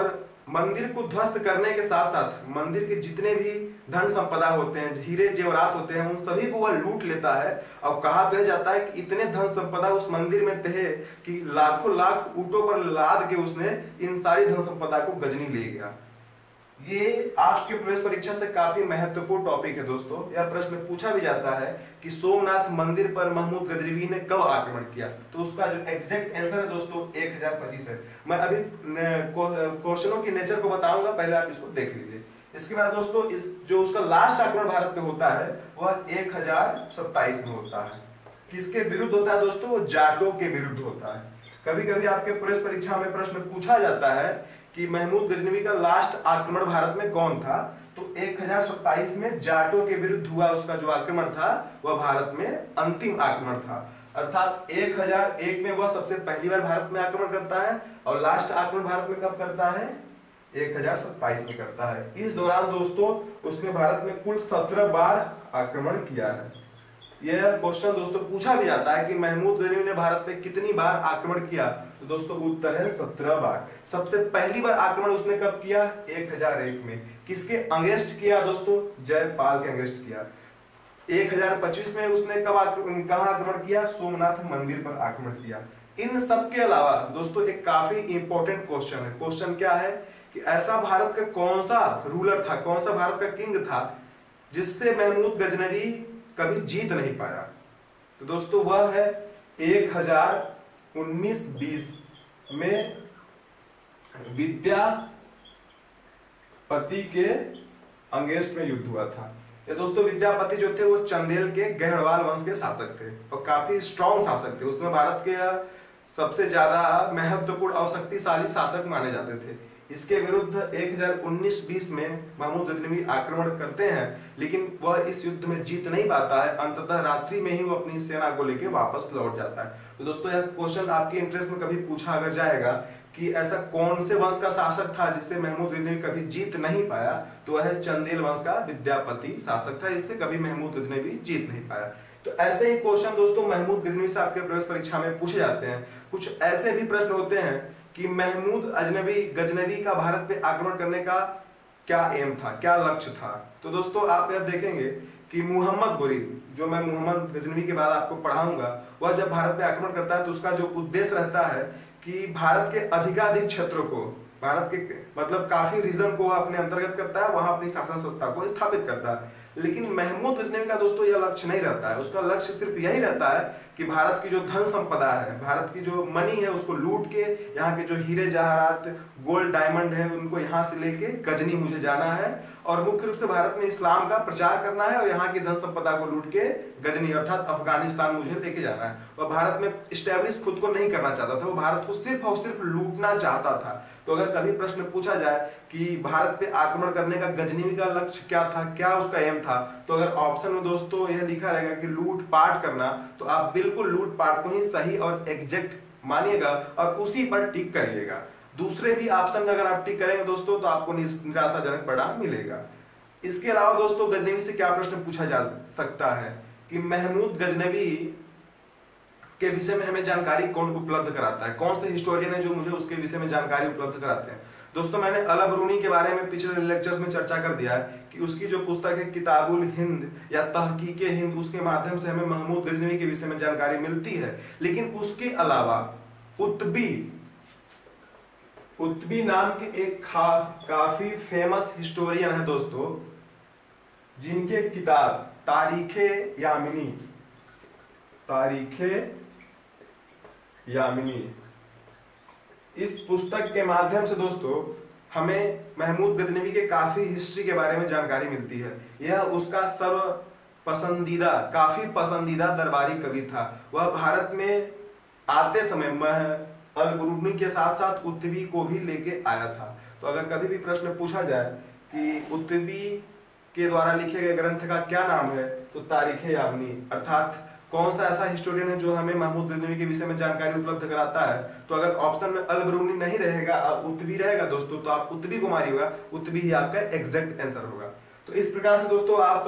मंदिर को ध्वस्त करने के साथ साथ मंदिर के जितने भी धन संपदा होते हैं, हीरे जेवरात होते हैं, उन सभी को वह लूट लेता है। और कहा तो जाता है कि इतने धन संपदा उस मंदिर में थे कि लाखों लाख ऊँटों पर लाद के उसने इन सारी धन संपदा को गजनी ले गया। ये आपके प्रवेश परीक्षा से काफी महत्वपूर्ण टॉपिक है दोस्तों। यह प्रश्न पूछा भी जाता है कि सोमनाथ मंदिर पर महमूद गजनवी ने कब आक्रमण किया, तो उसका जो एग्जैक्ट आंसर है दोस्तों 1025 है। मैं अभी क्वेश्चनों की नेचर को बताऊंगा, पहले आप इसको देख लीजिए। इसके बाद दोस्तों इस जो उसका लास्ट आक्रमण भारत में होता है वह 1027 में होता है। किसके विरुद्ध होता है दोस्तों, वो जाटों के विरुद्ध होता है। कभी कभी आपके प्रवेश परीक्षा में प्रश्न पूछा जाता है कि महमूद गजनवी का लास्ट आक्रमण भारत में कौन था, तो 1027 में जाटों के विरुद्ध हुआ उसका जो आक्रमण था वह भारत में अंतिम आक्रमण था। अर्थात 1001 में वह सबसे पहली बार भारत में आक्रमण करता है और लास्ट आक्रमण भारत में कब करता है, 1027 में करता है। इस दौरान दोस्तों उसने भारत में कुल 17 बार आक्रमण किया है। यह क्वेश्चन दोस्तों पूछा भी जाता है कि महमूद गजनवी ने भारत पे कितनी बार आक्रमण किया, तो दोस्तों उत्तर है 17 बार। सबसे पहली बार आक्रमण उसने कब किया, 1001 में। किसके अगेंस्ट किया दोस्तों, जयपाल के अगेंस्ट किया। 1025 में उसने कब कहां आक्रमण किया, सोमनाथ मंदिर पर आक्रमण किया। इन सब के अलावा दोस्तों एक काफी इंपॉर्टेंट क्वेश्चन है। क्वेश्चन क्या है कि ऐसा भारत का कौन सा रूलर था, कौन सा भारत का किंग था जिससे महमूद गजनवी कभी जीत नहीं पाया, तो दोस्तों वह है 1019-20 में विद्यापति के अंगेस्ट में युद्ध हुआ था। ये दोस्तों विद्यापति जो थे वो चंदेल के गहड़वाल वंश के शासक थे और काफी स्ट्रॉन्ग शासक थे। उसमें भारत के सबसे ज्यादा महत्वपूर्ण और शक्तिशाली शासक माने जाते थे। इसके विरुद्ध 1019-20 में महमूद गजनवी आक्रमण करते हैं, लेकिन वह इस युद्ध में जीत नहीं पाता है। अंततः रात्रि में ही वो अपनी सेना को लेकर वापस लौट जाता है। तो दोस्तों यह क्वेश्चन आपके इंटरेस्ट में कभी पूछा अगर जाएगा कि ऐसा कौन से वंश का शासक था जिससे महमूद गजनवी कभी जीत नहीं पाया, तो वह चंदेल वंश का विद्यापति शासक था। इससे कभी महमूद गजनवी जीत नहीं पाया। तो ऐसे ही क्वेश्चन दोस्तों महमूद गजनवी से आपके प्रवेश परीक्षा में पूछे जाते हैं। कुछ ऐसे भी प्रश्न होते हैं कि महमूद गजनवी का भारत पे आक्रमण करने का क्या एम था, क्या लक्ष्य था। तो दोस्तों आप यह देखेंगे कि मोहम्मद गोरी, जो मैं मोहम्मद गजनवी के बाद आपको पढ़ाऊंगा, वह जब भारत पे आक्रमण करता है तो उसका जो उद्देश्य रहता है कि भारत के अधिकाधिक क्षेत्रों को, भारत के मतलब काफी रीजन को अपने अंतर्गत करता है, वहां अपनी शासन सत्ता को स्थापित करता है। लेकिन महमूद गजनवी का दोस्तों यह लक्ष्य नहीं रहता है, उसका लक्ष्य सिर्फ यही रहता है कि भारत की जो धन संपदा है, भारत की जो मनी है, उसको लूट के यहाँ के जो हीरे जवाहरात, गोल्ड डायमंड है, उनको यहाँ से लेके गजनी मुझे जाना है और मुख्य रूप से भारत में इस्लाम का प्रचार करना है और यहाँ की धन संपदा को लूट के गजनी अर्थात अफगानिस्तान मुझे लेके जाना है। वह भारत में स्टैब्लिश खुद को नहीं करना चाहता था, वो भारत को सिर्फ और सिर्फ लूटना चाहता था। तो अगर कभी प्रश्न पूछा जाए कि भारत पे आक्रमण करने का गजनवी का लक्ष्य क्या था, क्या उसका एम था, तो अगर ऑप्शन में दोस्तों यह लिखा रहेगा कि लूट पाट करना, तो आप बिल्कुल लूट पाट को ही सही और एग्जैक्ट मानिएगा और उसी पर टिक करिएगा। दूसरे भी ऑप्शन अगर आप टिक करेंगे दोस्तों तो आपको निराशाजनक परिणाम मिलेगा। इसके अलावा दोस्तों गजनवी से क्या प्रश्न पूछा जा सकता है कि महमूद गजनवी के विषय में हमें जानकारी कौन उपलब्ध कराता है, कौन से हिस्टोरियन है जो मुझे उसके विषय में जानकारी उपलब्ध कराते हैं। दोस्तों मैंने अलबरूनी के बारे में पिछले लेक्चर्स में चर्चा कर दिया है कि उसकी जो पुस्तक है किताबुल हिंद या तहकीके हिंद, उसके माध्यम से हमें महमूद गजनवी के विषय में जानकारी मिलती है। लेकिन उसके अलावा उत्बी नाम के एक काफी फेमस हिस्टोरियन है दोस्तों, जिनके किताब तारीखे यामिनी, तारीखे यामिनी, इस पुस्तक के माध्यम से दोस्तों हमें महमूद गजनवी के काफी हिस्ट्री के बारे में जानकारी मिलती है। यह उसका काफी पसंदीदा दरबारी कवि था। वह भारत में आते समय अलबरूनी के साथ साथ उत्बी को भी लेके आया था। तो अगर कभी भी प्रश्न पूछा जाए कि उत्बी के द्वारा लिखे गए ग्रंथ का क्या नाम है, तो तारीखे यामिनी, अर्थात कौन सा ऐसा हिस्टोरियन है जो हमें महमूद गजनवी के विषय में जानकारी उपलब्ध कराता है। तो अगर ऑप्शन में अलबरूनी नहीं रहेगा, उत्बी रहेगा दोस्तों, तो आप उत्बी को मारिएगा, उत्बी ही आपका एग्जैक्ट आंसर होगा। तो इस प्रकार से दोस्तों आप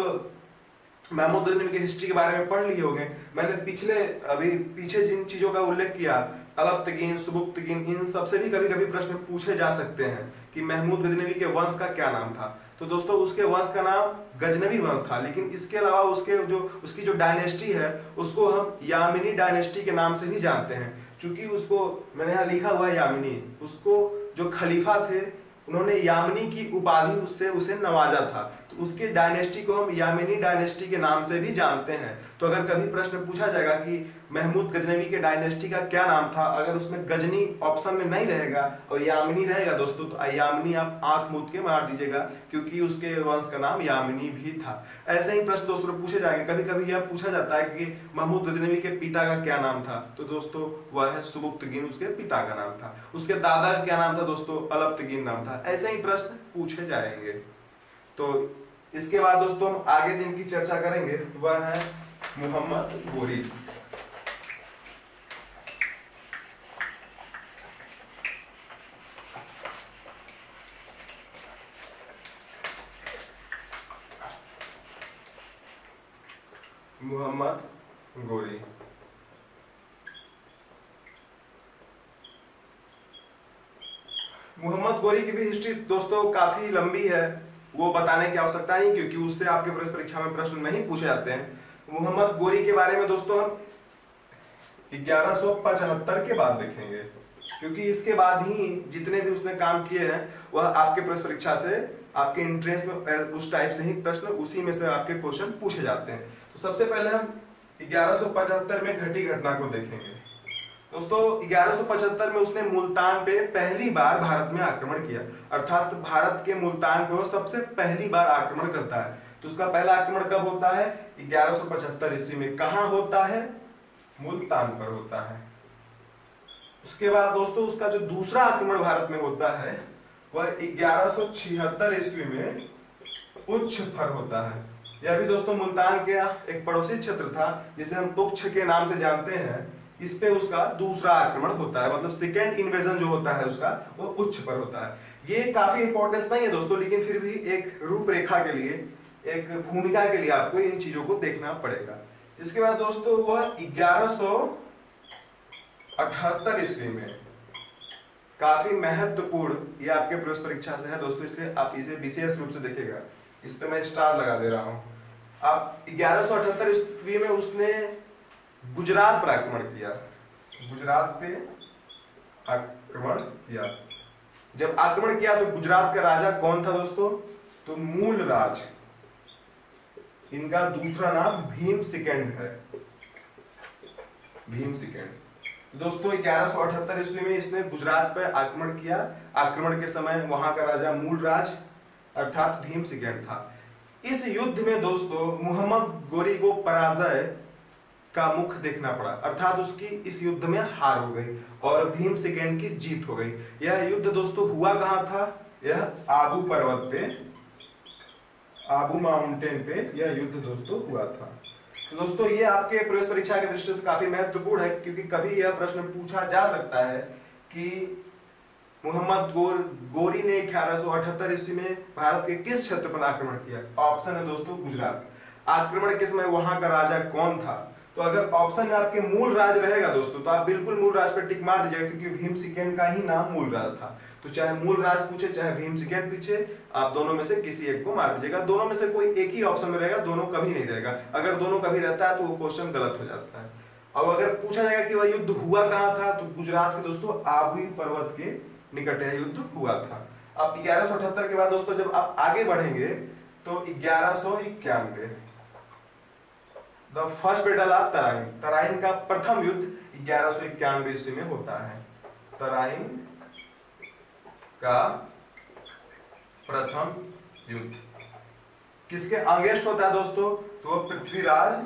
महमूद गजनवी के हिस्ट्री के बारे में पढ़ लिए होंगे। मैंने पीछे जिन चीजों का उल्लेख किया, अलप्तगीन, सुबुक्तगीन, इन सबसे भी कभी कभी प्रश्न पूछे जा सकते हैं कि महमूद गजनवी के वंश का क्या नाम था। तो दोस्तों उसके वंश का नाम गजनवी वंश था, लेकिन इसके अलावा उसकी जो डायनेस्टी है उसको हम यामिनी डायनेस्टी के नाम से भी जानते हैं। चूंकि उसको मैंने यहाँ लिखा हुआ है यामिनी, उसको जो खलीफा थे उन्होंने यामिनी की उपाधि उससे उसे नवाजा था, तो उसके डायनेस्टी को हम यामिनी डायनेस्टी के नाम से भी जानते हैं। तो अगर कभी प्रश्न पूछा जाएगा कि महमूद गजनवी के डायनेस्टी का क्या नाम था, अगर उसमें गजनी ऑप्शन में नहीं रहेगा और यामिनी रहेगा दोस्तों, तो यामिनी आप आंख मूंद के मार दीजिएगा, क्योंकि उसके वंश का नाम यामिनी भी था। ऐसे ही प्रश्न दोस्तों पूछे जाएंगे। कभी कभी यह पूछा जाता है कि महमूद गजनवी के पिता का क्या नाम था, तो दोस्तों वह है सुबुक्तगीन, उसके पिता का नाम था। उसके दादा का क्या नाम था दोस्तों, अलप्तगीन नाम था। ऐसे ही प्रश्न पूछे जाएंगे। तो इसके बाद दोस्तों हम आगे जिनकी चर्चा करेंगे वह है मोहम्मद गोरी। मोहम्मद गोरी की भी हिस्ट्री दोस्तों काफी लंबी है, वो बताने की आवश्यकता नहीं, क्योंकि उससे आपके परीक्षा में प्रश्न नहीं पूछे जाते हैं। मोहम्मद गोरी के बारे में दोस्तों हम 1175 के बाद देखेंगे, क्योंकि इसके बाद ही जितने भी उसने काम किए हैं वह आपके परीक्षा से, आपके इंट्रेंस में उस टाइप से ही प्रश्न, उसी में से आपके क्वेश्चन पूछे जाते हैं। तो सबसे पहले हम 1175 में घटी घटना को देखेंगे। दोस्तों 1175 में उसने मुल्तान पे पहली बार भारत में आक्रमण किया, अर्थात भारत के मुल्तान पे वो सबसे पहली बार आक्रमण करता है। तो उसका पहला आक्रमण कब होता है, 1175 ईस्वी में। कहां होता है, मुल्तान पर होता है। उसके बाद दोस्तों उसका जो दूसरा आक्रमण भारत में होता है वह 1176 ईस्वी में उच्छ पर होता है। यह भी दोस्तों मुल्तान के एक पड़ोसी क्षेत्र था जिसे हम उच्छ के नाम से जानते हैं। इस पे उसका दूसरा आक्रमण होता है, मतलब सेकेंड इन्वेजन जो होता है उसका, वो उच्छ पर होता है। ये काफी इंपॉर्टेंस नहीं है दोस्तों, लेकिन फिर भी एक रूपरेखा के लिए, एक भूमिका के लिए आपको इन चीजों को देखना पड़ेगा। इसके बाद दोस्तों वह 1178 ईस्वी में काफी महत्वपूर्ण, ये आपके प्रवेश परीक्षा से है दोस्तों, इसलिए आप इसे विशेष रूप से देखिएगा। इस पे मैं स्टार लगा दे रहा हूँ। आप 1178 ईस्वी में उसने गुजरात पर आक्रमण किया, गुजरात पे आक्रमण किया। जब आक्रमण किया तो गुजरात का राजा कौन था दोस्तों? तो मूल राज, इनका दूसरा नाम भीम सिकंड है, भीम सिकंड। दोस्तों 1178 ईस्वी में इसने गुजरात पर आक्रमण किया। आक्रमण के समय वहां का राजा मूल राज अर्थात भीम सिकंड था। इस युद्ध में दोस्तों मोहम्मद गोरी को पराजय का मुख देखना पड़ा, अर्थात उसकी इस युद्ध में हार हो गई और भीम सिकंड की जीत हो गई। यह युद्ध दोस्तों हुआ कहां था? यह आबू पर्वत पे, आबू माउंटेन पे यह युद्ध दोस्तों हुआ था। तो दोस्तों ये आपके प्रवेश परीक्षा के दृष्टि से काफी महत्वपूर्ण है, क्योंकि कभी यह प्रश्न पूछा जा सकता है कि मोहम्मद गोरी ने 1178 ईस्वी में भारत के किस क्षेत्र पर आक्रमण किया। ऑप्शन है दोस्तों गुजरात। आक्रमण के समय वहां का राजा कौन था? तो अगर ऑप्शन में आपके मूल राज रहेगा दोस्तों तो आप बिल्कुल मूल राज पर टिक मार दीजिएगा, क्योंकि भीम सिकंड का ही नाम मूल राज था। तो चाहे मूल राज पूछे चाहे भीम सिकंड पूछे, आप दोनों में से किसी एक को मार दीजिएगा। दोनों में से कोई एक ही ऑप्शन में रहेगा, दोनों कभी नहीं रहेगा। अगर दोनों कभी रहता है तो वो क्वेश्चन गलत हो जाता है। और अगर पूछा जाएगा कि वह युद्ध हुआ कहाँ था, तो गुजरात के दोस्तों आबू पर्वत के निकट यह युद्ध हुआ था। अब 1178 के बाद दोस्तों जब आप आगे बढ़ेंगे तो 1191 first battle of Tarain, Tarain का प्रथम युद्ध 1191 ईस्वी में होता है। तराइन का प्रथम युद्ध किसके अगेंस्ट होता है दोस्तों? तो पृथ्वीराज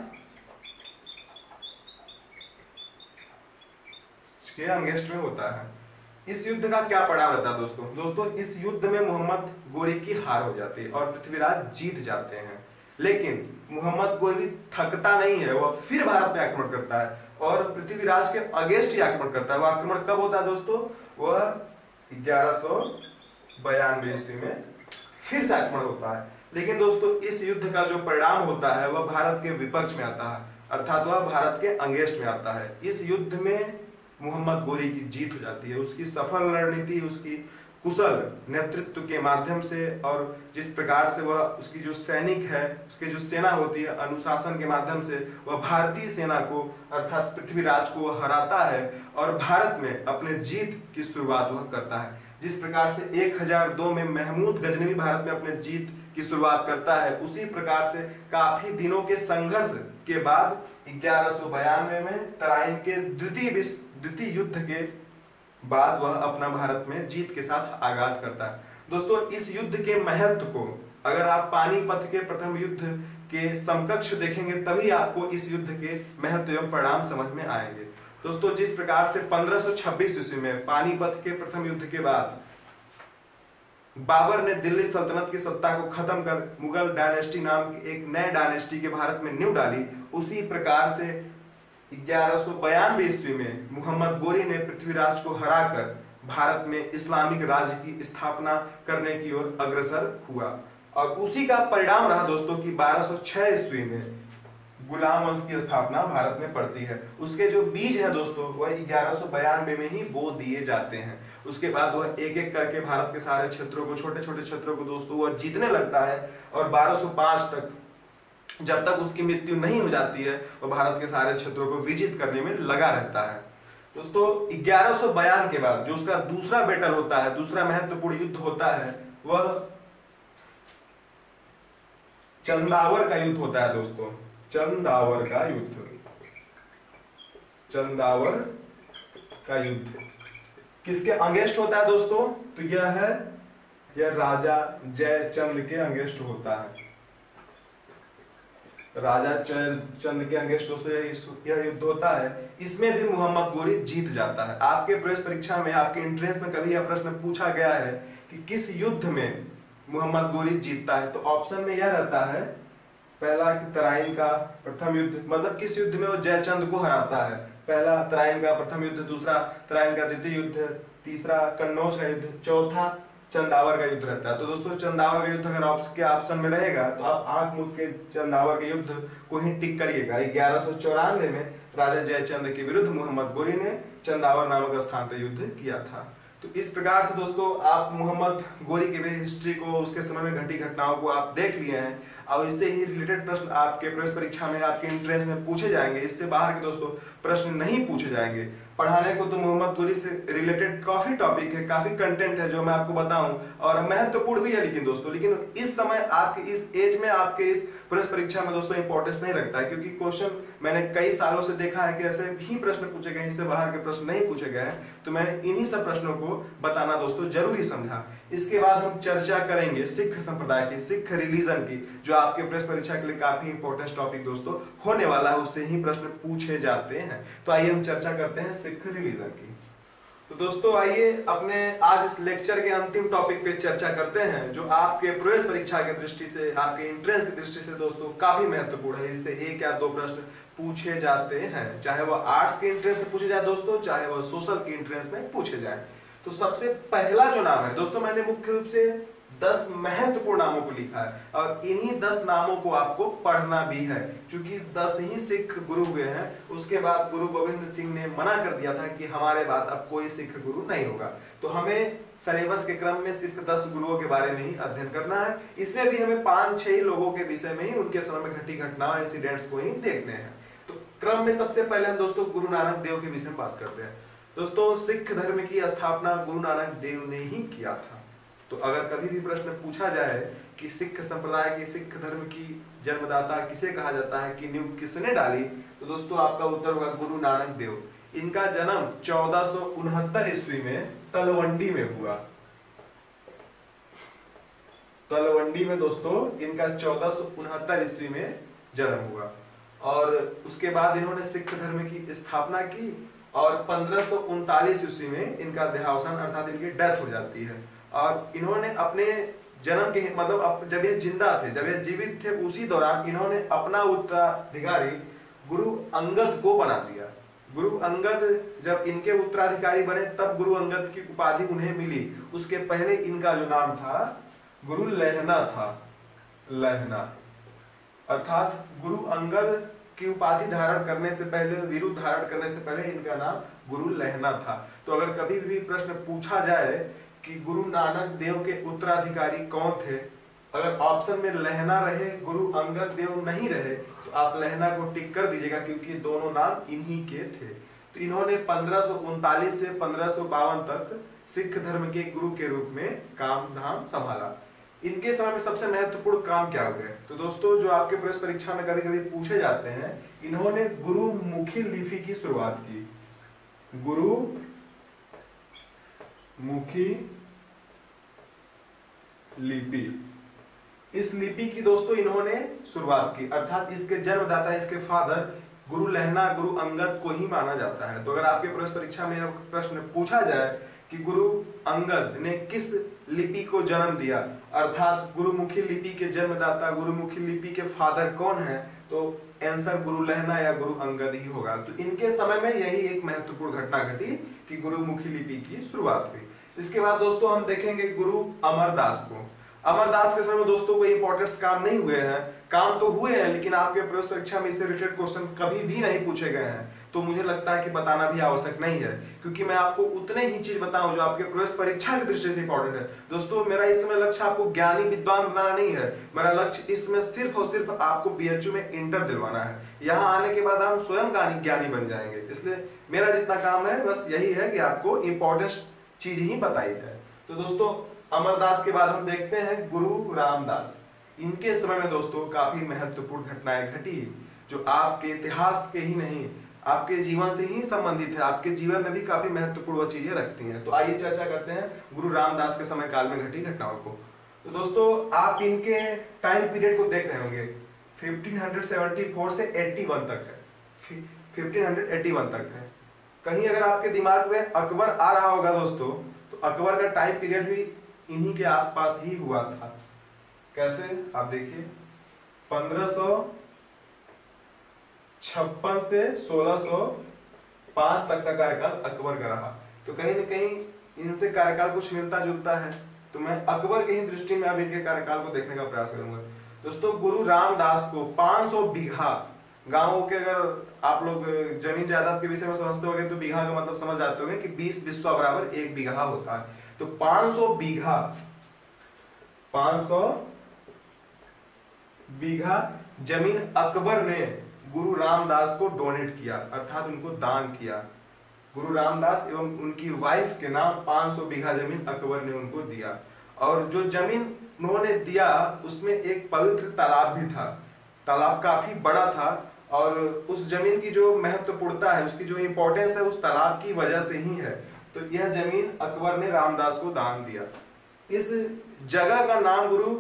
के अगेंस्ट में होता है। इस युद्ध का क्या परिणाम रहता है दोस्तों? दोस्तों इस युद्ध में मोहम्मद गोरी की हार हो जाती है और पृथ्वीराज जीत जाते हैं। लेकिन मोहम्मद गोरी थकता नहीं है, वह फिर भारत पे आक्रमण करता है और पृथ्वीराज के अगेंस्ट ही आक्रमण करता है। वह आक्रमण कब होता है दोस्तों? वह 1192 ईस्वी में फिर से आक्रमण होता है। लेकिन दोस्तों इस युद्ध का जो परिणाम होता है वह भारत के विपक्ष में आता है, अर्थात वह भारत के अगेंस्ट में आता है। इस युद्ध में मोहम्मद गोरी की जीत हो जाती है। उसकी सफल रणनीति, उसकी कुशल नेतृत्व के माध्यम से और जिस प्रकार से वह उसकी जो सैनिक है, उसकी जो सेना होती है, अनुशासन के माध्यम से वह भारतीय सेना को अर्थात पृथ्वीराज को हराता है और भारत में अपने जीत की शुरुआत वह करता है। जिस प्रकार से 1002 में महमूद गजनवी भारत में अपने जीत की शुरुआत करता है, उसी प्रकार से काफी दिनों के संघर्ष के बाद 1192 में तराइन के द्वितीय युद्ध के बाद वह अपना भारत में जीत के साथ आगाज करता है। दोस्तों इस युद्ध के महत्व को अगर आप पानीपत के प्रथम युद्ध के समकक्ष देखेंगे तभी आपको इस युद्ध के महत्व एवं परिणाम समझ में आएंगे। दोस्तों जिस प्रकार से 1526 ईस्वी में पानीपत के प्रथम युद्ध के बाद बाबर ने दिल्ली सल्तनत की सत्ता को खत्म कर मुगल डायनेस्टी नाम की एक नए डायनेस्टी के भारत में नींव डाली, उसी प्रकार से 1192 ईस्वी में मोहम्मद गोरी ने पृथ्वीराज को हराकर भारत में इस्लामिक राज्य की स्थापना करने की ओर अग्रसर हुआ। और उसी का परिणाम रहा दोस्तों कि 1206 ईस्वी में गुलाम वंश की स्थापना भारत में पड़ती है। उसके जो बीज है दोस्तों वह 1192 में ही बो दिए जाते हैं। उसके बाद वह एक एक करके भारत के सारे क्षेत्रों को, छोटे छोटे क्षेत्रों को दोस्तों वह जीतने लगता है और 1205 तक, जब तक उसकी मृत्यु नहीं हो जाती है, वह भारत के सारे क्षेत्रों को विजित करने में लगा रहता है। दोस्तों 1192 के बाद जो उसका दूसरा बैटल होता है, दूसरा महत्वपूर्ण युद्ध होता है, वह चंदावर का युद्ध होता है दोस्तों। चंदावर का युद्ध, चंदावर का युद्ध किसके अगेंस्ट होता है दोस्तों? तो यह है, यह राजा जयचंद के अगेंस्ट होता है, राजा चंद के अगेंस्ट दोस्तों यह युद्ध होता है। इसमें भी मोहम्मद गोरी जीत जाता है। आपके प्रवेश परीक्षा में, आपके एंट्रेंस में कभी यह प्रश्न पूछा गया है कि किस युद्ध में मोहम्मद गोरी जीतता है, तो ऑप्शन में यह रहता है पहला तराइन का प्रथम युद्ध, मतलब किस युद्ध में वो जयचंद को हराता है। पहला तराइन का प्रथम युद्ध, दूसरा तराइन का द्वितीय युद्ध, तीसरा कन्नौज का युद्ध, चौथा चंदावर का युद्ध रहता है। तो दोस्तों चंदावर का युद्ध अगर आपके ऑप्शन में रहेगा तो आप आंख मूंद के चंदावर के युद्ध को ही टिक करिएगा। 1194 में राजा जयचंद के विरुद्ध मोहम्मद गोरी ने चंदावर नामक स्थान पर युद्ध किया था। तो इस प्रकार से दोस्तों आप मोहम्मद गोरी के भी हिस्ट्री को, उसके समय में घटी घटनाओं को आप देख लिए हैं, और इससे ही रिलेटेड प्रश्न आपके प्रवेश परीक्षा में, आपके एंट्रेंस में पूछे जाएंगे। इससे बाहर के दोस्तों प्रश्न नहीं पूछे जाएंगे। पढ़ाने को तो मोहम्मद गोरी से रिलेटेड काफी टॉपिक है, काफी कंटेंट है जो मैं आपको बताऊं, और महत्वपूर्ण भी है। लेकिन दोस्तों, लेकिन इस समय आपके इस एज में, आपके इस प्रवेश परीक्षा में दोस्तों इंपॉर्टेंस नहीं रखता है, क्योंकि क्वेश्चन मैंने कई सालों से देखा है कि ऐसे भी प्रश्न पूछे गए, इससे बाहर के प्रश्न नहीं पूछे गए हैं। तो मैंने इन्हीं सब प्रश्नों को बताना दोस्तों जरूरी समझा। इसके बाद हम चर्चा करेंगे सिख संप्रदाय की, सिख रिलीजन की, जो आपके प्रवेश परीक्षा के लिए काफी इंपॉर्टेंट टॉपिक दोस्तों होने वाला है, उससे ही प्रश्न पूछे जाते हैं। तो आइए हम चर्चा करते हैं सिख रिलीजन की। तो दोस्तों आइए अपने आज इस लेक्चर के अंतिम टॉपिक पे चर्चा करते हैं, जो आपके प्रवेश परीक्षा के दृष्टि से, आपके एंट्रेंस की दृष्टि से दोस्तों काफी महत्वपूर्ण है। इससे एक या दो प्रश्न पूछे जाते हैं, चाहे वो आर्ट्स के एंट्रेंस से पूछे जाए दोस्तों, चाहे वो सोशल के एंट्रेंस में पूछे जाए। तो सबसे पहला जो नाम है दोस्तों, मैंने मुख्य रूप से 10 महत्वपूर्ण नामों को लिखा है, और इन्हीं 10 नामों को आपको पढ़ना भी है, क्योंकि 10 ही सिख गुरु हुए हैं। उसके बाद गुरु गोविंद सिंह ने मना कर दिया था कि हमारे बाद अब कोई सिख गुरु नहीं होगा। तो हमें सिलेबस के क्रम में सिर्फ 10 गुरुओं के बारे में ही अध्ययन करना है। इसमें भी हमें 5-6 लोगों के विषय में ही, उनके समय में घटी घटनाओं, इंसिडेंट्स को ही देखने हैं। तो क्रम में सबसे पहले हम दोस्तों गुरु नानक देव के विषय में बात करते हैं। दोस्तों सिख धर्म की स्थापना गुरु नानक देव ने ही किया था। तो अगर कभी भी प्रश्न पूछा जाए कि सिख संप्रदाय की, सिख धर्म की जन्मदाता किसे कहा जाता है, कि नींव किसने डाली, तो दोस्तों आपका उत्तर होगा गुरु नानक देव। इनका जन्म 1469 ईस्वी में तलवंडी में हुआ। तलवंडी में दोस्तों इनका 1469 ईस्वी में जन्म हुआ, और उसके बाद इन्होंने सिख धर्म की स्थापना की, और 1539 ईस्वी में इनका देहावसान अर्थात इनकी डेथ हो जाती है। और इन्होंने अपने जन्म के, मतलब जब ये जिंदा थे, जब ये जीवित थे, उसी दौरान इन्होंने अपना उत्तराधिकारी गुरु अंगद को बना दिया। गुरु अंगद जब इनके उत्तराधिकारी बने, तब गुरु अंगद की उपाधि उन्हें मिली। उसके पहले इनका जो नाम था गुरु लहना था, लहना, अर्थात गुरु अंगद की उपाधि धारण करने से पहले, विरुद्ध धारण करने से पहले इनका नाम गुरु लहना था। तो अगर कभी भी प्रश्न पूछा जाए कि गुरु नानक देव के उत्तराधिकारी कौन थे, अगर ऑप्शन में लहना रहे, गुरु अंगद देव नहीं रहे, तो आप लहना को टिक कर दीजिएगा, क्योंकि दोनों नाम इन्हीं के थे। तो इन्होंने 1539 से 1552 तक सिख धर्म के गुरु के रूप में काम धाम संभाला। इनके समय में सबसे महत्वपूर्ण काम क्या हुए, तो दोस्तों जो आपके प्रवेश परीक्षा में कभी कभी पूछे जाते हैं, इन्होंने गुरुमुखी लिपि की शुरुआत की। गुरुमुखी लिपि, इस लिपि की दोस्तों इन्होंने शुरुआत की, अर्थात इसके जन्मदाता, इसके फादर गुरु लहना, गुरु अंगद को ही माना जाता है। तो अगर आपके प्रवेश परीक्षा में प्रश्न पूछा जाए कि गुरु अंगद ने किस लिपि को जन्म दिया, अर्थात गुरुमुखी लिपि के जन्मदाता, गुरुमुखी लिपि के फादर कौन है, तो आंसर गुरु लहना या गुरु अंगद ही होगा। तो इनके समय में यही एक महत्वपूर्ण घटना घटी कि गुरुमुखी लिपि की शुरुआत हुई। इसके बाद दोस्तों हम देखेंगे गुरु अमरदास को। अमरदास के समय में दोस्तों कोई इंपॉर्टेंट काम नहीं हुए हैं, काम तो हुए हैं, लेकिन आपके प्रवेश परीक्षा में इससे रिलेटेड क्वेश्चन कभी भी नहीं पूछे गए हैं। तो मुझे लगता है कि बताना भी आवश्यक नहीं है, क्योंकि मैं आपको उतने ही चीज बताऊं जो आपके प्रवेश परीक्षा की दृष्टि से इंपॉर्टेंट है। दोस्तों मेरा इस समय लक्ष्य आपको ज्ञानी विद्वान बनाना नहीं है, मेरा लक्ष्य इसमें सिर्फ और सिर्फ आपको BHU में इंटर दिलवाना है। यहाँ आने के बाद हम स्वयं ज्ञानी बन जाएंगे, इसलिए मेरा जितना काम है बस यही है कि आपको इंपॉर्टेंट चीज ही बताई जाए। तो दोस्तों अमरदास के बाद हम देखते हैं गुरु रामदास। इनके समय में दोस्तों काफी महत्वपूर्ण घटनाएं घटी, जो आपके इतिहास के ही नहीं, आपके जीवन से ही संबंधित है, आपके जीवन में भी काफी महत्वपूर्ण चीजें रखती हैं। तो आइए चर्चा करते हैं गुरु रामदास के समय काल में घटी घटनाओं को। तो दोस्तों आप इनके टाइम पीरियड को देख रहे होंगे, 1574 से 81 तक है, 1581 तक है। कहीं अगर आपके दिमाग में अकबर आ रहा होगा दोस्तों, तो अकबर का टाइम पीरियड भी इन्हीं के आसपास ही हुआ था। कैसे, आप देखिए 1556 से 1605 तक का कार्यकाल अकबर का रहा। तो कहीं ना कहीं इनसे कार्यकाल कुछ मिलता जुलता है, तो मैं अकबर के ही दृष्टि में अब इनके कार्यकाल को देखने का प्रयास करूंगा। दोस्तों गुरु रामदास को 500 बीघा गाँव के अगर आप लोग जमीन जायदाद के विषय में समझते होंगे तो बीघा का मतलब समझ जाते होंगे कि 20 बिस्वा बराबर एक बीघा होता है। तो 500 बीघा 500 बीघा जमीन अकबर ने गुरु रामदास को डोनेट किया, अर्थात उनको दान किया। गुरु रामदास एवं उनकी वाइफ के नाम 500 बीघा जमीन अकबर ने उनको दिया। और जो जमीन उन्होंने दिया उसमें एक पवित्र तालाब भी था। तालाब काफी बड़ा था और उस जमीन की जो महत्वपूर्णता है, उसकी जो इम्पोर्टेंस है, उस तालाब की वजह से ही है। तो यह जमीन अकबर ने रामदास को दान दिया। इस जगह का नाम गुरु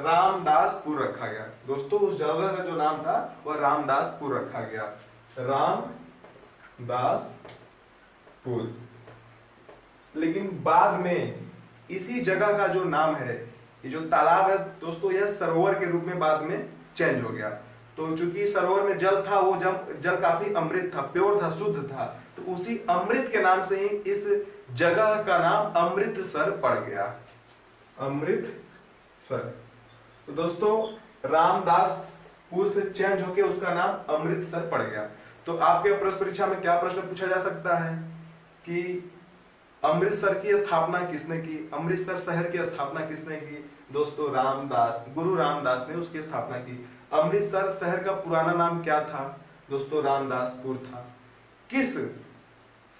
रामदासपुर रखा गया। दोस्तों, उस जगह का जो नाम था वह रामदासपुर रखा गया, रामदासपुर। लेकिन बाद में इसी जगह का जो नाम है, ये जो तालाब है दोस्तों, यह सरोवर के रूप में बाद में चेंज हो गया। तो चूंकि सरोवर में जल था, वो जल काफी अमृत था, प्योर था, शुद्ध था, तो उसी अमृत के नाम से ही इस जगह का नाम अमृतसर पड़ गया, अमृतसर। तो दोस्तों, रामदासपुर से चेंज होके उसका नाम अमृतसर पड़ गया। तो आपके प्रश्न परीक्षा में क्या प्रश्न पूछा जा सकता है कि अमृतसर की स्थापना किसने की, अमृतसर शहर की स्थापना किसने की? दोस्तों, रामदास, गुरु रामदास ने उसकी स्थापना की। अमृतसर शहर का पुराना नाम क्या था? दोस्तों, रामदासपुर था। किस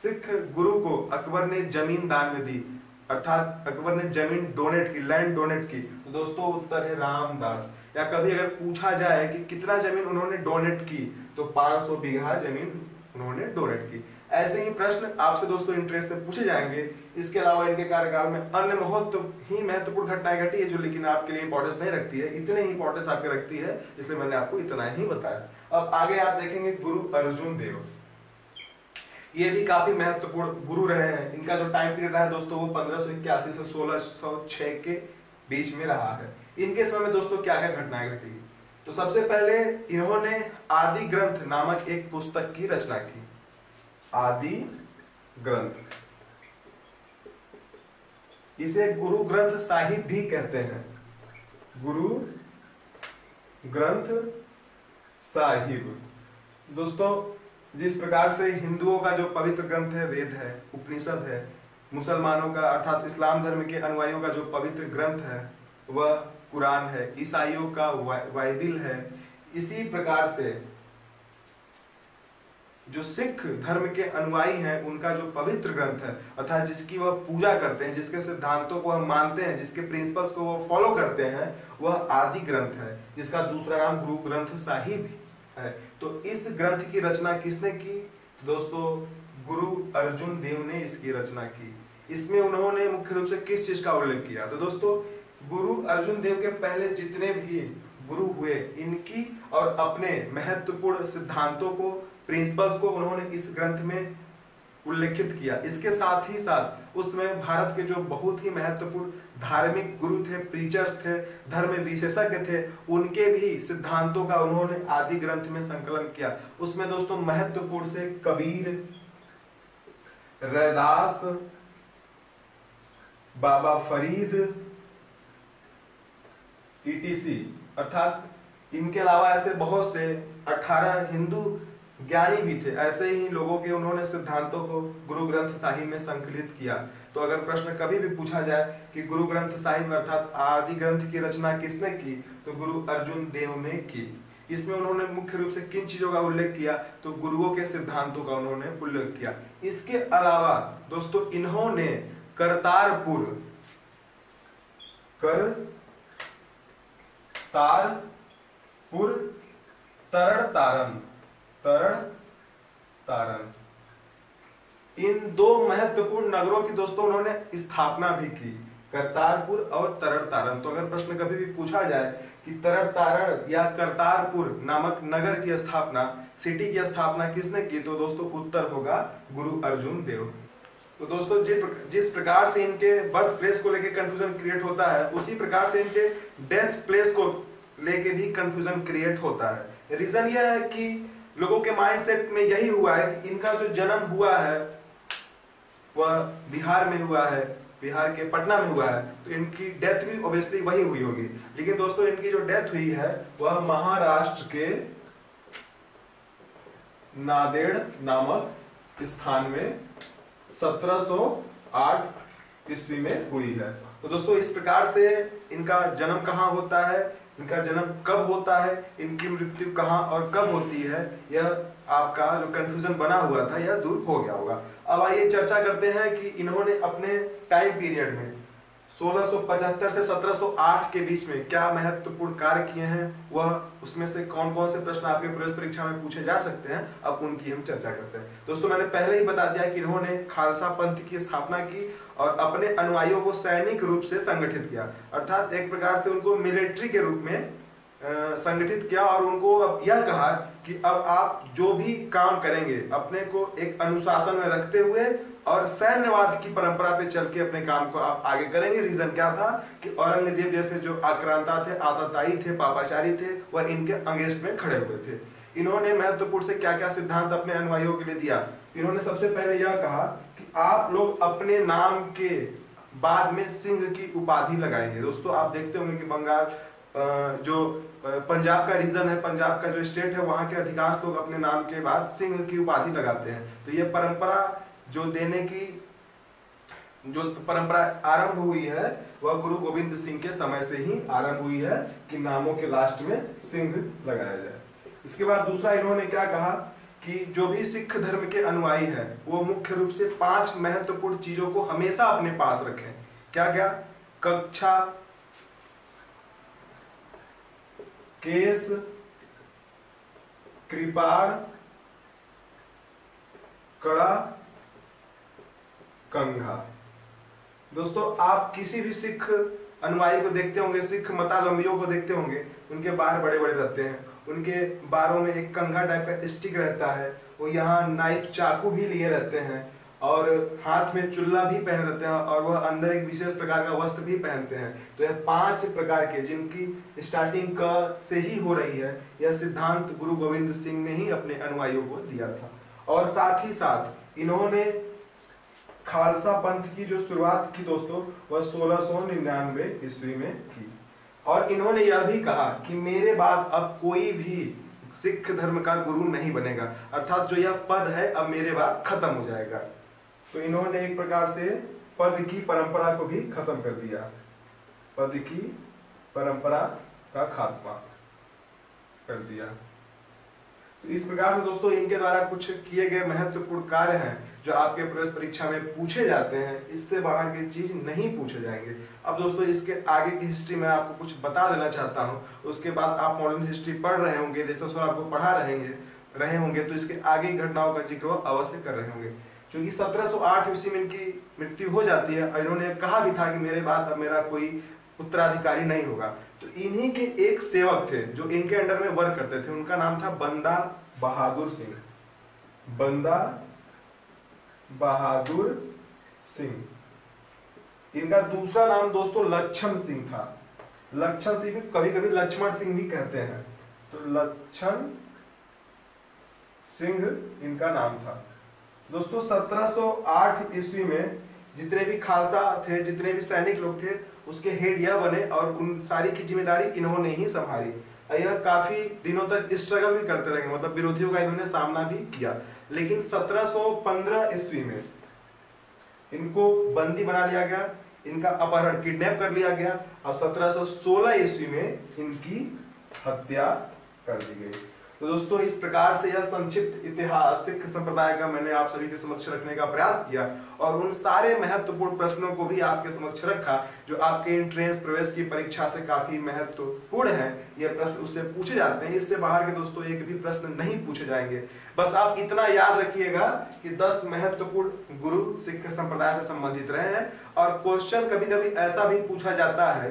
सिख गुरु को अकबर ने जमीन दान में दी, अर्थात अकबर ने जमीन डोनेट की, लैंड डोनेट की? तो दोस्तों, उत्तर है रामदास। या कभी अगर पूछा जाए कि कितना जमीन उन्होंने डोनेट की, तो 500 बीघा जमीन उन्होंने डोनेट की। ऐसे ही प्रश्न आपसे दोस्तों इंटरेस्ट में पूछे जाएंगे। इसके अलावा इनके कार्यकाल में अन्य महत्वपूर्ण घटनाएं घटी है, जो लेकिन आपके लिए इंपॉर्टेंस नहीं रखती है, इतने ही इंपॉर्टेंस आपके रखती है, इसलिए मैंने आपको इतना ही बताया। अब आगे आप देखेंगे गुरु अर्जुन देव। ये भी काफी महत्वपूर्ण गुरु रहे हैं। इनका जो टाइम पीरियड रहा है दोस्तों, वो 1581 से 1606 के बीच में रहा है। इनके समय में दोस्तों क्या क्या घटनाएं घटी? तो सबसे पहले इन्होंने आदि ग्रंथ नामक एक पुस्तक की रचना की। आदि ग्रंथ, इसे गुरु ग्रंथ साहिब भी कहते हैं, गुरु ग्रंथ साहिब। दोस्तों, जिस प्रकार से हिंदुओं का जो पवित्र ग्रंथ है वेद है, उपनिषद है, मुसलमानों का अर्थात इस्लाम धर्म के अनुयायियों का जो पवित्र ग्रंथ है वह कुरान है, ईसाइयों का बाइबल है, इसी प्रकार से जो सिख धर्म के अनुयायी हैं उनका जो पवित्र ग्रंथ है, अर्थात जिसकी वह पूजा करते हैं, जिसके सिद्धांतों को हम मानते हैं, जिसके प्रिंसिपल्स को वह फॉलो करते हैं, वह आदि ग्रंथ है, जिसका दूसरा नाम गुरु ग्रंथ साहिब है। तो इस ग्रंथ की रचना किसने की? दोस्तों, गुरु अर्जुन देव ने इसकी रचना की। इसमें उन्होंने मुख्य रूप से किस चीज का उल्लेख किया? तो दोस्तों, गुरु अर्जुन देव के पहले जितने भी गुरु हुए, इनकी और अपने महत्वपूर्ण सिद्धांतों को, प्रिंसिपल्स को उन्होंने इस ग्रंथ में उल्लेखित किया। इसके साथ ही साथ उसमें भारत के जो बहुत ही महत्वपूर्ण धार्मिक गुरु थे, प्रीचर्स थे, धर्म विशेषज्ञ थे, उनके भी सिद्धांतों का उन्होंने आदि ग्रंथ में संकलन किया। उसमें दोस्तों महत्वपूर्ण से कबीर, रैदास, बाबा फरीद, ईटीसी, अर्थात इनके अलावा ऐसे बहुत से 18 हिंदू ज्ञानी भी थे। ऐसे ही लोगों के उन्होंने सिद्धांतों को गुरु ग्रंथ साहिब में संकलित किया। तो अगर प्रश्न कभी भी पूछा जाए कि गुरु ग्रंथ साहिब अर्थात आदि ग्रंथ की रचना किसने की, तो गुरु अर्जुन देव ने की। इसमें उन्होंने मुख्य रूप से किन चीजों का उल्लेख किया? तो गुरुओं के सिद्धांतों का उन्होंने उल्लेख किया। इसके अलावा दोस्तों, इन्होंने करतारपुर, तरण तारण, इन दो महत्वपूर्ण नगरों की दोस्तों उन्होंने स्थापना भी की, करतारपुर और तरण तारण। तो अगर प्रश्न कभी भी पूछा जाए कि तरण तारण या करतारपुर नामक नगर की स्थापना, सिटी की स्थापना किसने की, तो दोस्तों उत्तर होगा गुरु अर्जुन देव। तो दोस्तों, जिस प्रकार से इनके बर्थ प्लेस को लेकर कंफ्यूजन क्रिएट होता है, उसी प्रकार से इनके डेथ प्लेस को लेके भी कंफ्यूजन क्रिएट होता है। रीजन यह है कि लोगों के माइंडसेट में यही हुआ है कि इनका जो जन्म हुआ है वह बिहार में हुआ है, बिहार के पटना में हुआ है, तो इनकी डेथ भी ऑब्वियसली वही हुई होगी। लेकिन दोस्तों, इनकी जो डेथ हुई है वह महाराष्ट्र के नादेड़ नामक स्थान में 1708 ईस्वी में हुई है। तो दोस्तों इस प्रकार से इनका जन्म कहाँ होता है, इनका जन्म कब होता है, इनकी मृत्यु कहाँ और कब होती है, यह आपका जो कंफ्यूजन बना हुआ था यह दूर हो गया होगा। अब आइए चर्चा करते हैं कि इन्होंने अपने टाइम पीरियड में 1675 से 1708 के बीच में क्या महत्वपूर्ण कार्य किए हैं, वह उसमें से कौन कौन से प्रश्न आपके प्रवेश परीक्षा में पूछे जा सकते हैं, अब उनकी हम चर्चा करते हैं। दोस्तों मैंने पहले ही बता दिया कि इन्होंने खालसा पंथ की स्थापना की और अपने अनुयायियों को सैनिक रूप से संगठित किया, अर्थात एक प्रकार से उनको मिलिट्री के रूप में संगठित किया और उनको अब यह कहा कि अब आप जो भी काम करेंगे अपने को एक अनुशासन में रखते हुए और सैन्यवाद की परंपरा पे चल के अपने काम को आप आगे करेंगे। रीजन क्या था कि औरंगजेब जैसे जो आक्रांता थे, आताताई थे, पापाचारी थे, वह इनके अगेंस्ट में खड़े हुए थे। इन्होंने महत्वपूर्ण से क्या क्या सिद्धांत अपने अनुयायियों के लिए दिया, इन्होंने सबसे पहले यह कहा कि आप लोग अपने नाम के बाद में सिंह की उपाधि लगाएंगे। दोस्तों आप देखते होंगे कि बंगाल जो पंजाब का रीजन है, पंजाब का जो स्टेट है, वहाँ के अधिकांश लोग अपने नाम के बाद सिंह की उपाधि लगाते हैं। तो ये परंपरा जो देने की जो परंपरा आरंभ हुई है वह गुरु गोविंद सिंह के समय से ही आरंभ हुई है कि नामों के लास्ट में सिंह लगाया जाए। इसके बाद दूसरा इन्होंने क्या कहा कि जो भी सिख धर्म के अनुयायी है वो मुख्य रूप से 5 महत्वपूर्ण चीजों को हमेशा अपने पास रखें। क्या क्या? कक्षा, केस, कृपाण, कड़ा, कंघा। दोस्तों आप किसी भी सिख अनुयायी को देखते होंगे, सिख मतालंबियों को देखते होंगे, उनके बाल बड़े बड़े रहते हैं, उनके बालों में एक कंघा टाइप का स्टिक रहता है, वो यहाँ नाइफ चाकू भी लिए रहते हैं और हाथ में चुल्ला भी पहन रहते हैं और वह अंदर एक विशेष प्रकार का वस्त्र भी पहनते हैं। तो यह 5 प्रकार के जिनकी स्टार्टिंग क से ही हो रही है, यह सिद्धांत गुरु गोविंद सिंह ने ही अपने अनुयायियों को दिया था। और साथ ही साथ इन्होंने खालसा पंथ की जो शुरुआत की दोस्तों वह 1699 ईस्वी में की और इन्होंने यह भी कहा कि मेरे बाद अब कोई भी सिख धर्म का गुरु नहीं बनेगा, अर्थात जो यह पद है अब मेरे बाद खत्म हो जाएगा। तो इन्होंने एक प्रकार से पद की परंपरा को भी खत्म कर दिया, पद की परंपरा का खात्मा कर दिया। तो इस प्रकार से दोस्तों इनके द्वारा कुछ किए गए महत्वपूर्ण कार्य हैं जो आपके प्रवेश परीक्षा में पूछे जाते हैं, इससे बाहर की चीज नहीं पूछे जाएंगे। अब दोस्तों इसके आगे की हिस्ट्री में आपको कुछ बता देना चाहता हूं। उसके बाद आप मॉडर्न हिस्ट्री पढ़ रहे होंगे, लेसन सर आपको पढ़ा रहे होंगे तो इसके आगे घटनाओं का जिक्र अवश्य कर रहे होंगे। क्योंकि 1708 ईस्वी में इनकी मृत्यु हो जाती है और इन्होंने कहा भी था कि मेरे बाद अब मेरा कोई उत्तराधिकारी नहीं होगा। तो इन्हीं के एक सेवक थे जो इनके अंडर में वर्क करते थे, उनका नाम था बंदा बहादुर सिंह। बंदा बहादुर सिंह। इनका दूसरा नाम दोस्तों लक्ष्मण सिंह था। लक्ष्मण सिंह कभी कभी लक्ष्मण सिंह भी कहते हैं, तो लक्ष्मण सिंह इनका नाम था। दोस्तों 1708 ईस्वी में जितने भी खालसा थे, जितने भी सैनिक लोग थे, उसके हेड यह बने और उन सारी की जिम्मेदारी इन्होंने ही संभाली। यह काफी दिनों तक स्ट्रगल भी करते रहे, मतलब विरोधियों का इन्होंने सामना भी किया, लेकिन 1715 ईस्वी में इनको बंदी बना लिया गया, इनका अपहरण किडनैप कर लिया गया और 1716 ईस्वी में इनकी हत्या कर दी गई। तो दोस्तों इस प्रकार से यह संक्षिप्त इतिहास सिख संप्रदाय का मैंने आप सभी के समक्ष रखने का प्रयास किया और उन सारे महत्वपूर्ण प्रश्नों को भी आपके समक्ष रखा जो आपके एंट्रेंस प्रवेश की परीक्षा से काफी महत्वपूर्ण हैं। ये प्रश्न उससे पूछे जाते हैं, इससे बाहर के दोस्तों एक भी प्रश्न नहीं पूछे जाएंगे। बस आप इतना याद रखिएगा कि 10 महत्वपूर्ण गुरु सिख संप्रदाय से संबंधित रहे हैं और क्वेश्चन कभी कभी ऐसा भी पूछा जाता है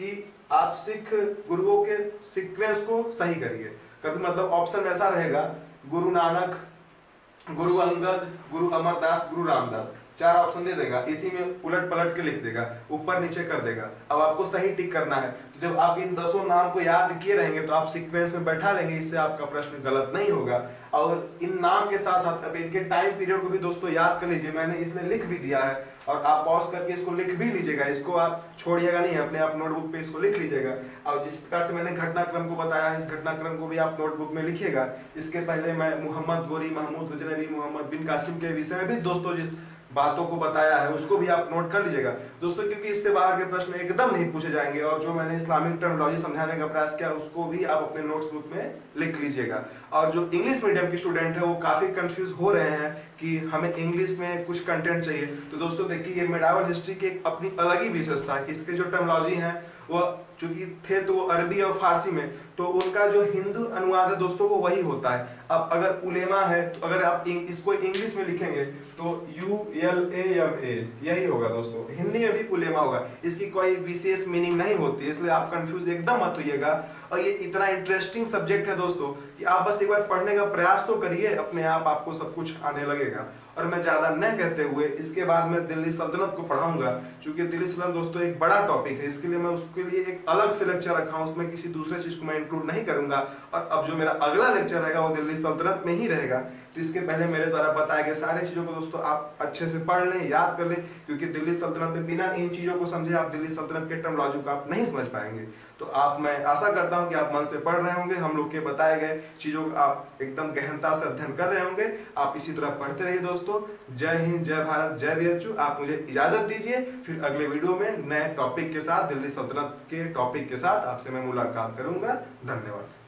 कि आप सिख गुरुओं के सीक्वेंस को सही करिए। कभी मतलब ऑप्शन ऐसा रहेगा गुरु नानक, गुरु अंगद, गुरु अमरदास, गुरु रामदास। चार ऑप्शन दे देगा, इसी में उलट पलट के लिख देगा, ऊपर नीचे कर देगा। अब आपको सही टिक करना है। तो जब आप इन 10 नाम को याद किए रहेंगे तो आप सीक्वेंस में बैठा लेंगे, इससे आपका प्रश्न गलत नहीं होगा। और इन नाम के साथ साथ अब इनके टाइम पीरियड को भी दोस्तों याद कर लीजिए, मैंने इसमें लिख भी दिया है और आप पॉज करके इसको लिख भी लीजिएगा, इसको आप छोड़िएगा नहीं, अपने आप नोटबुक पे इसको लिख लीजिएगा। और जिस प्रकार से मैंने घटनाक्रम को बताया, इस घटनाक्रम को भी आप नोटबुक में लिखिएगा। इसके पहले मैं मोहम्मद गोरी, महमूद गजनवी, मोहम्मद बिन कासिम के विषय में भी दोस्तों जिस बातों को बताया है उसको भी आप नोट कर लीजिएगा दोस्तों, क्योंकि इससे बाहर के प्रश्न एकदम नहीं पूछे जाएंगे। और जो मैंने इस्लामिक टर्मिनोलॉजी समझाने का प्रयास किया उसको भी आप अपने नोट्स बुक में लिख लीजिएगा। और जो इंग्लिश मीडियम के स्टूडेंट है वो काफी कंफ्यूज हो रहे हैं कि हमें इंग्लिश में कुछ कंटेंट चाहिए, तो दोस्तों देखिए ये मेडिवल हिस्ट्री की एक अपनी अलग ही विशेषता है। इसके जो टर्मिनोलॉजी है वह चूंकि थे तो अरबी और फारसी में, तो उनका जो हिंदू अनुवाद है दोस्तों वो वही होता है। अब अगर उलेमा है तो अगर आप इसको इंग्लिश में लिखेंगे तो ULAMA यही होगा दोस्तों, हिंदी में भी उलेमा होगा। इसकी कोई विशेष मीनिंग नहीं होती है, इसलिए आप कंफ्यूज एकदम मत होइएगा। और ये इतना इंटरेस्टिंग सब्जेक्ट है दोस्तों कि आप बस एक बार पढ़ने का प्रयास तो करिए, अपने आप आपको सब कुछ आने लगेगा। और मैं ज्यादा न कहते हुए इसके बाद मैं दिल्ली सल्तनत को पढ़ाऊंगा, चूंकि दिल्ली सल्तनत दोस्तों एक बड़ा टॉपिक है, इसके लिए मैं उसके लिए एक अलग से लेक्चर रखा हूं, उसमें किसी दूसरे चीज को मैं इंक्लूड नहीं करूंगा। और अब जो मेरा अगला लेक्चर रहेगा वो दिल्ली सल्तनत में ही रहेगा। तो इसके पहले मेरे द्वारा बताए गए सारी चीजों को दोस्तों आप अच्छे से पढ़ लें, याद कर लें, क्योंकि दिल्ली सल्तनत में बिना इन चीजों को समझे आप दिल्ली सल्तनत के टर्मिनोलॉजी को आप नहीं समझ पाएंगे। तो आप मैं आशा करता हूं कि आप मन से पढ़ रहे होंगे, हम लोग के बताए गए चीजों को आप एकदम गहनता से अध्ययन कर रहे होंगे। आप इसी तरह पढ़ते रहिए दोस्तों। जय हिंद, जय भारत, जय वीरचू। आप मुझे इजाजत दीजिए, फिर अगले वीडियो में नए टॉपिक के साथ, दिल्ली सल्तनत के टॉपिक के साथ आपसे मैं मुलाकात करूंगा। धन्यवाद।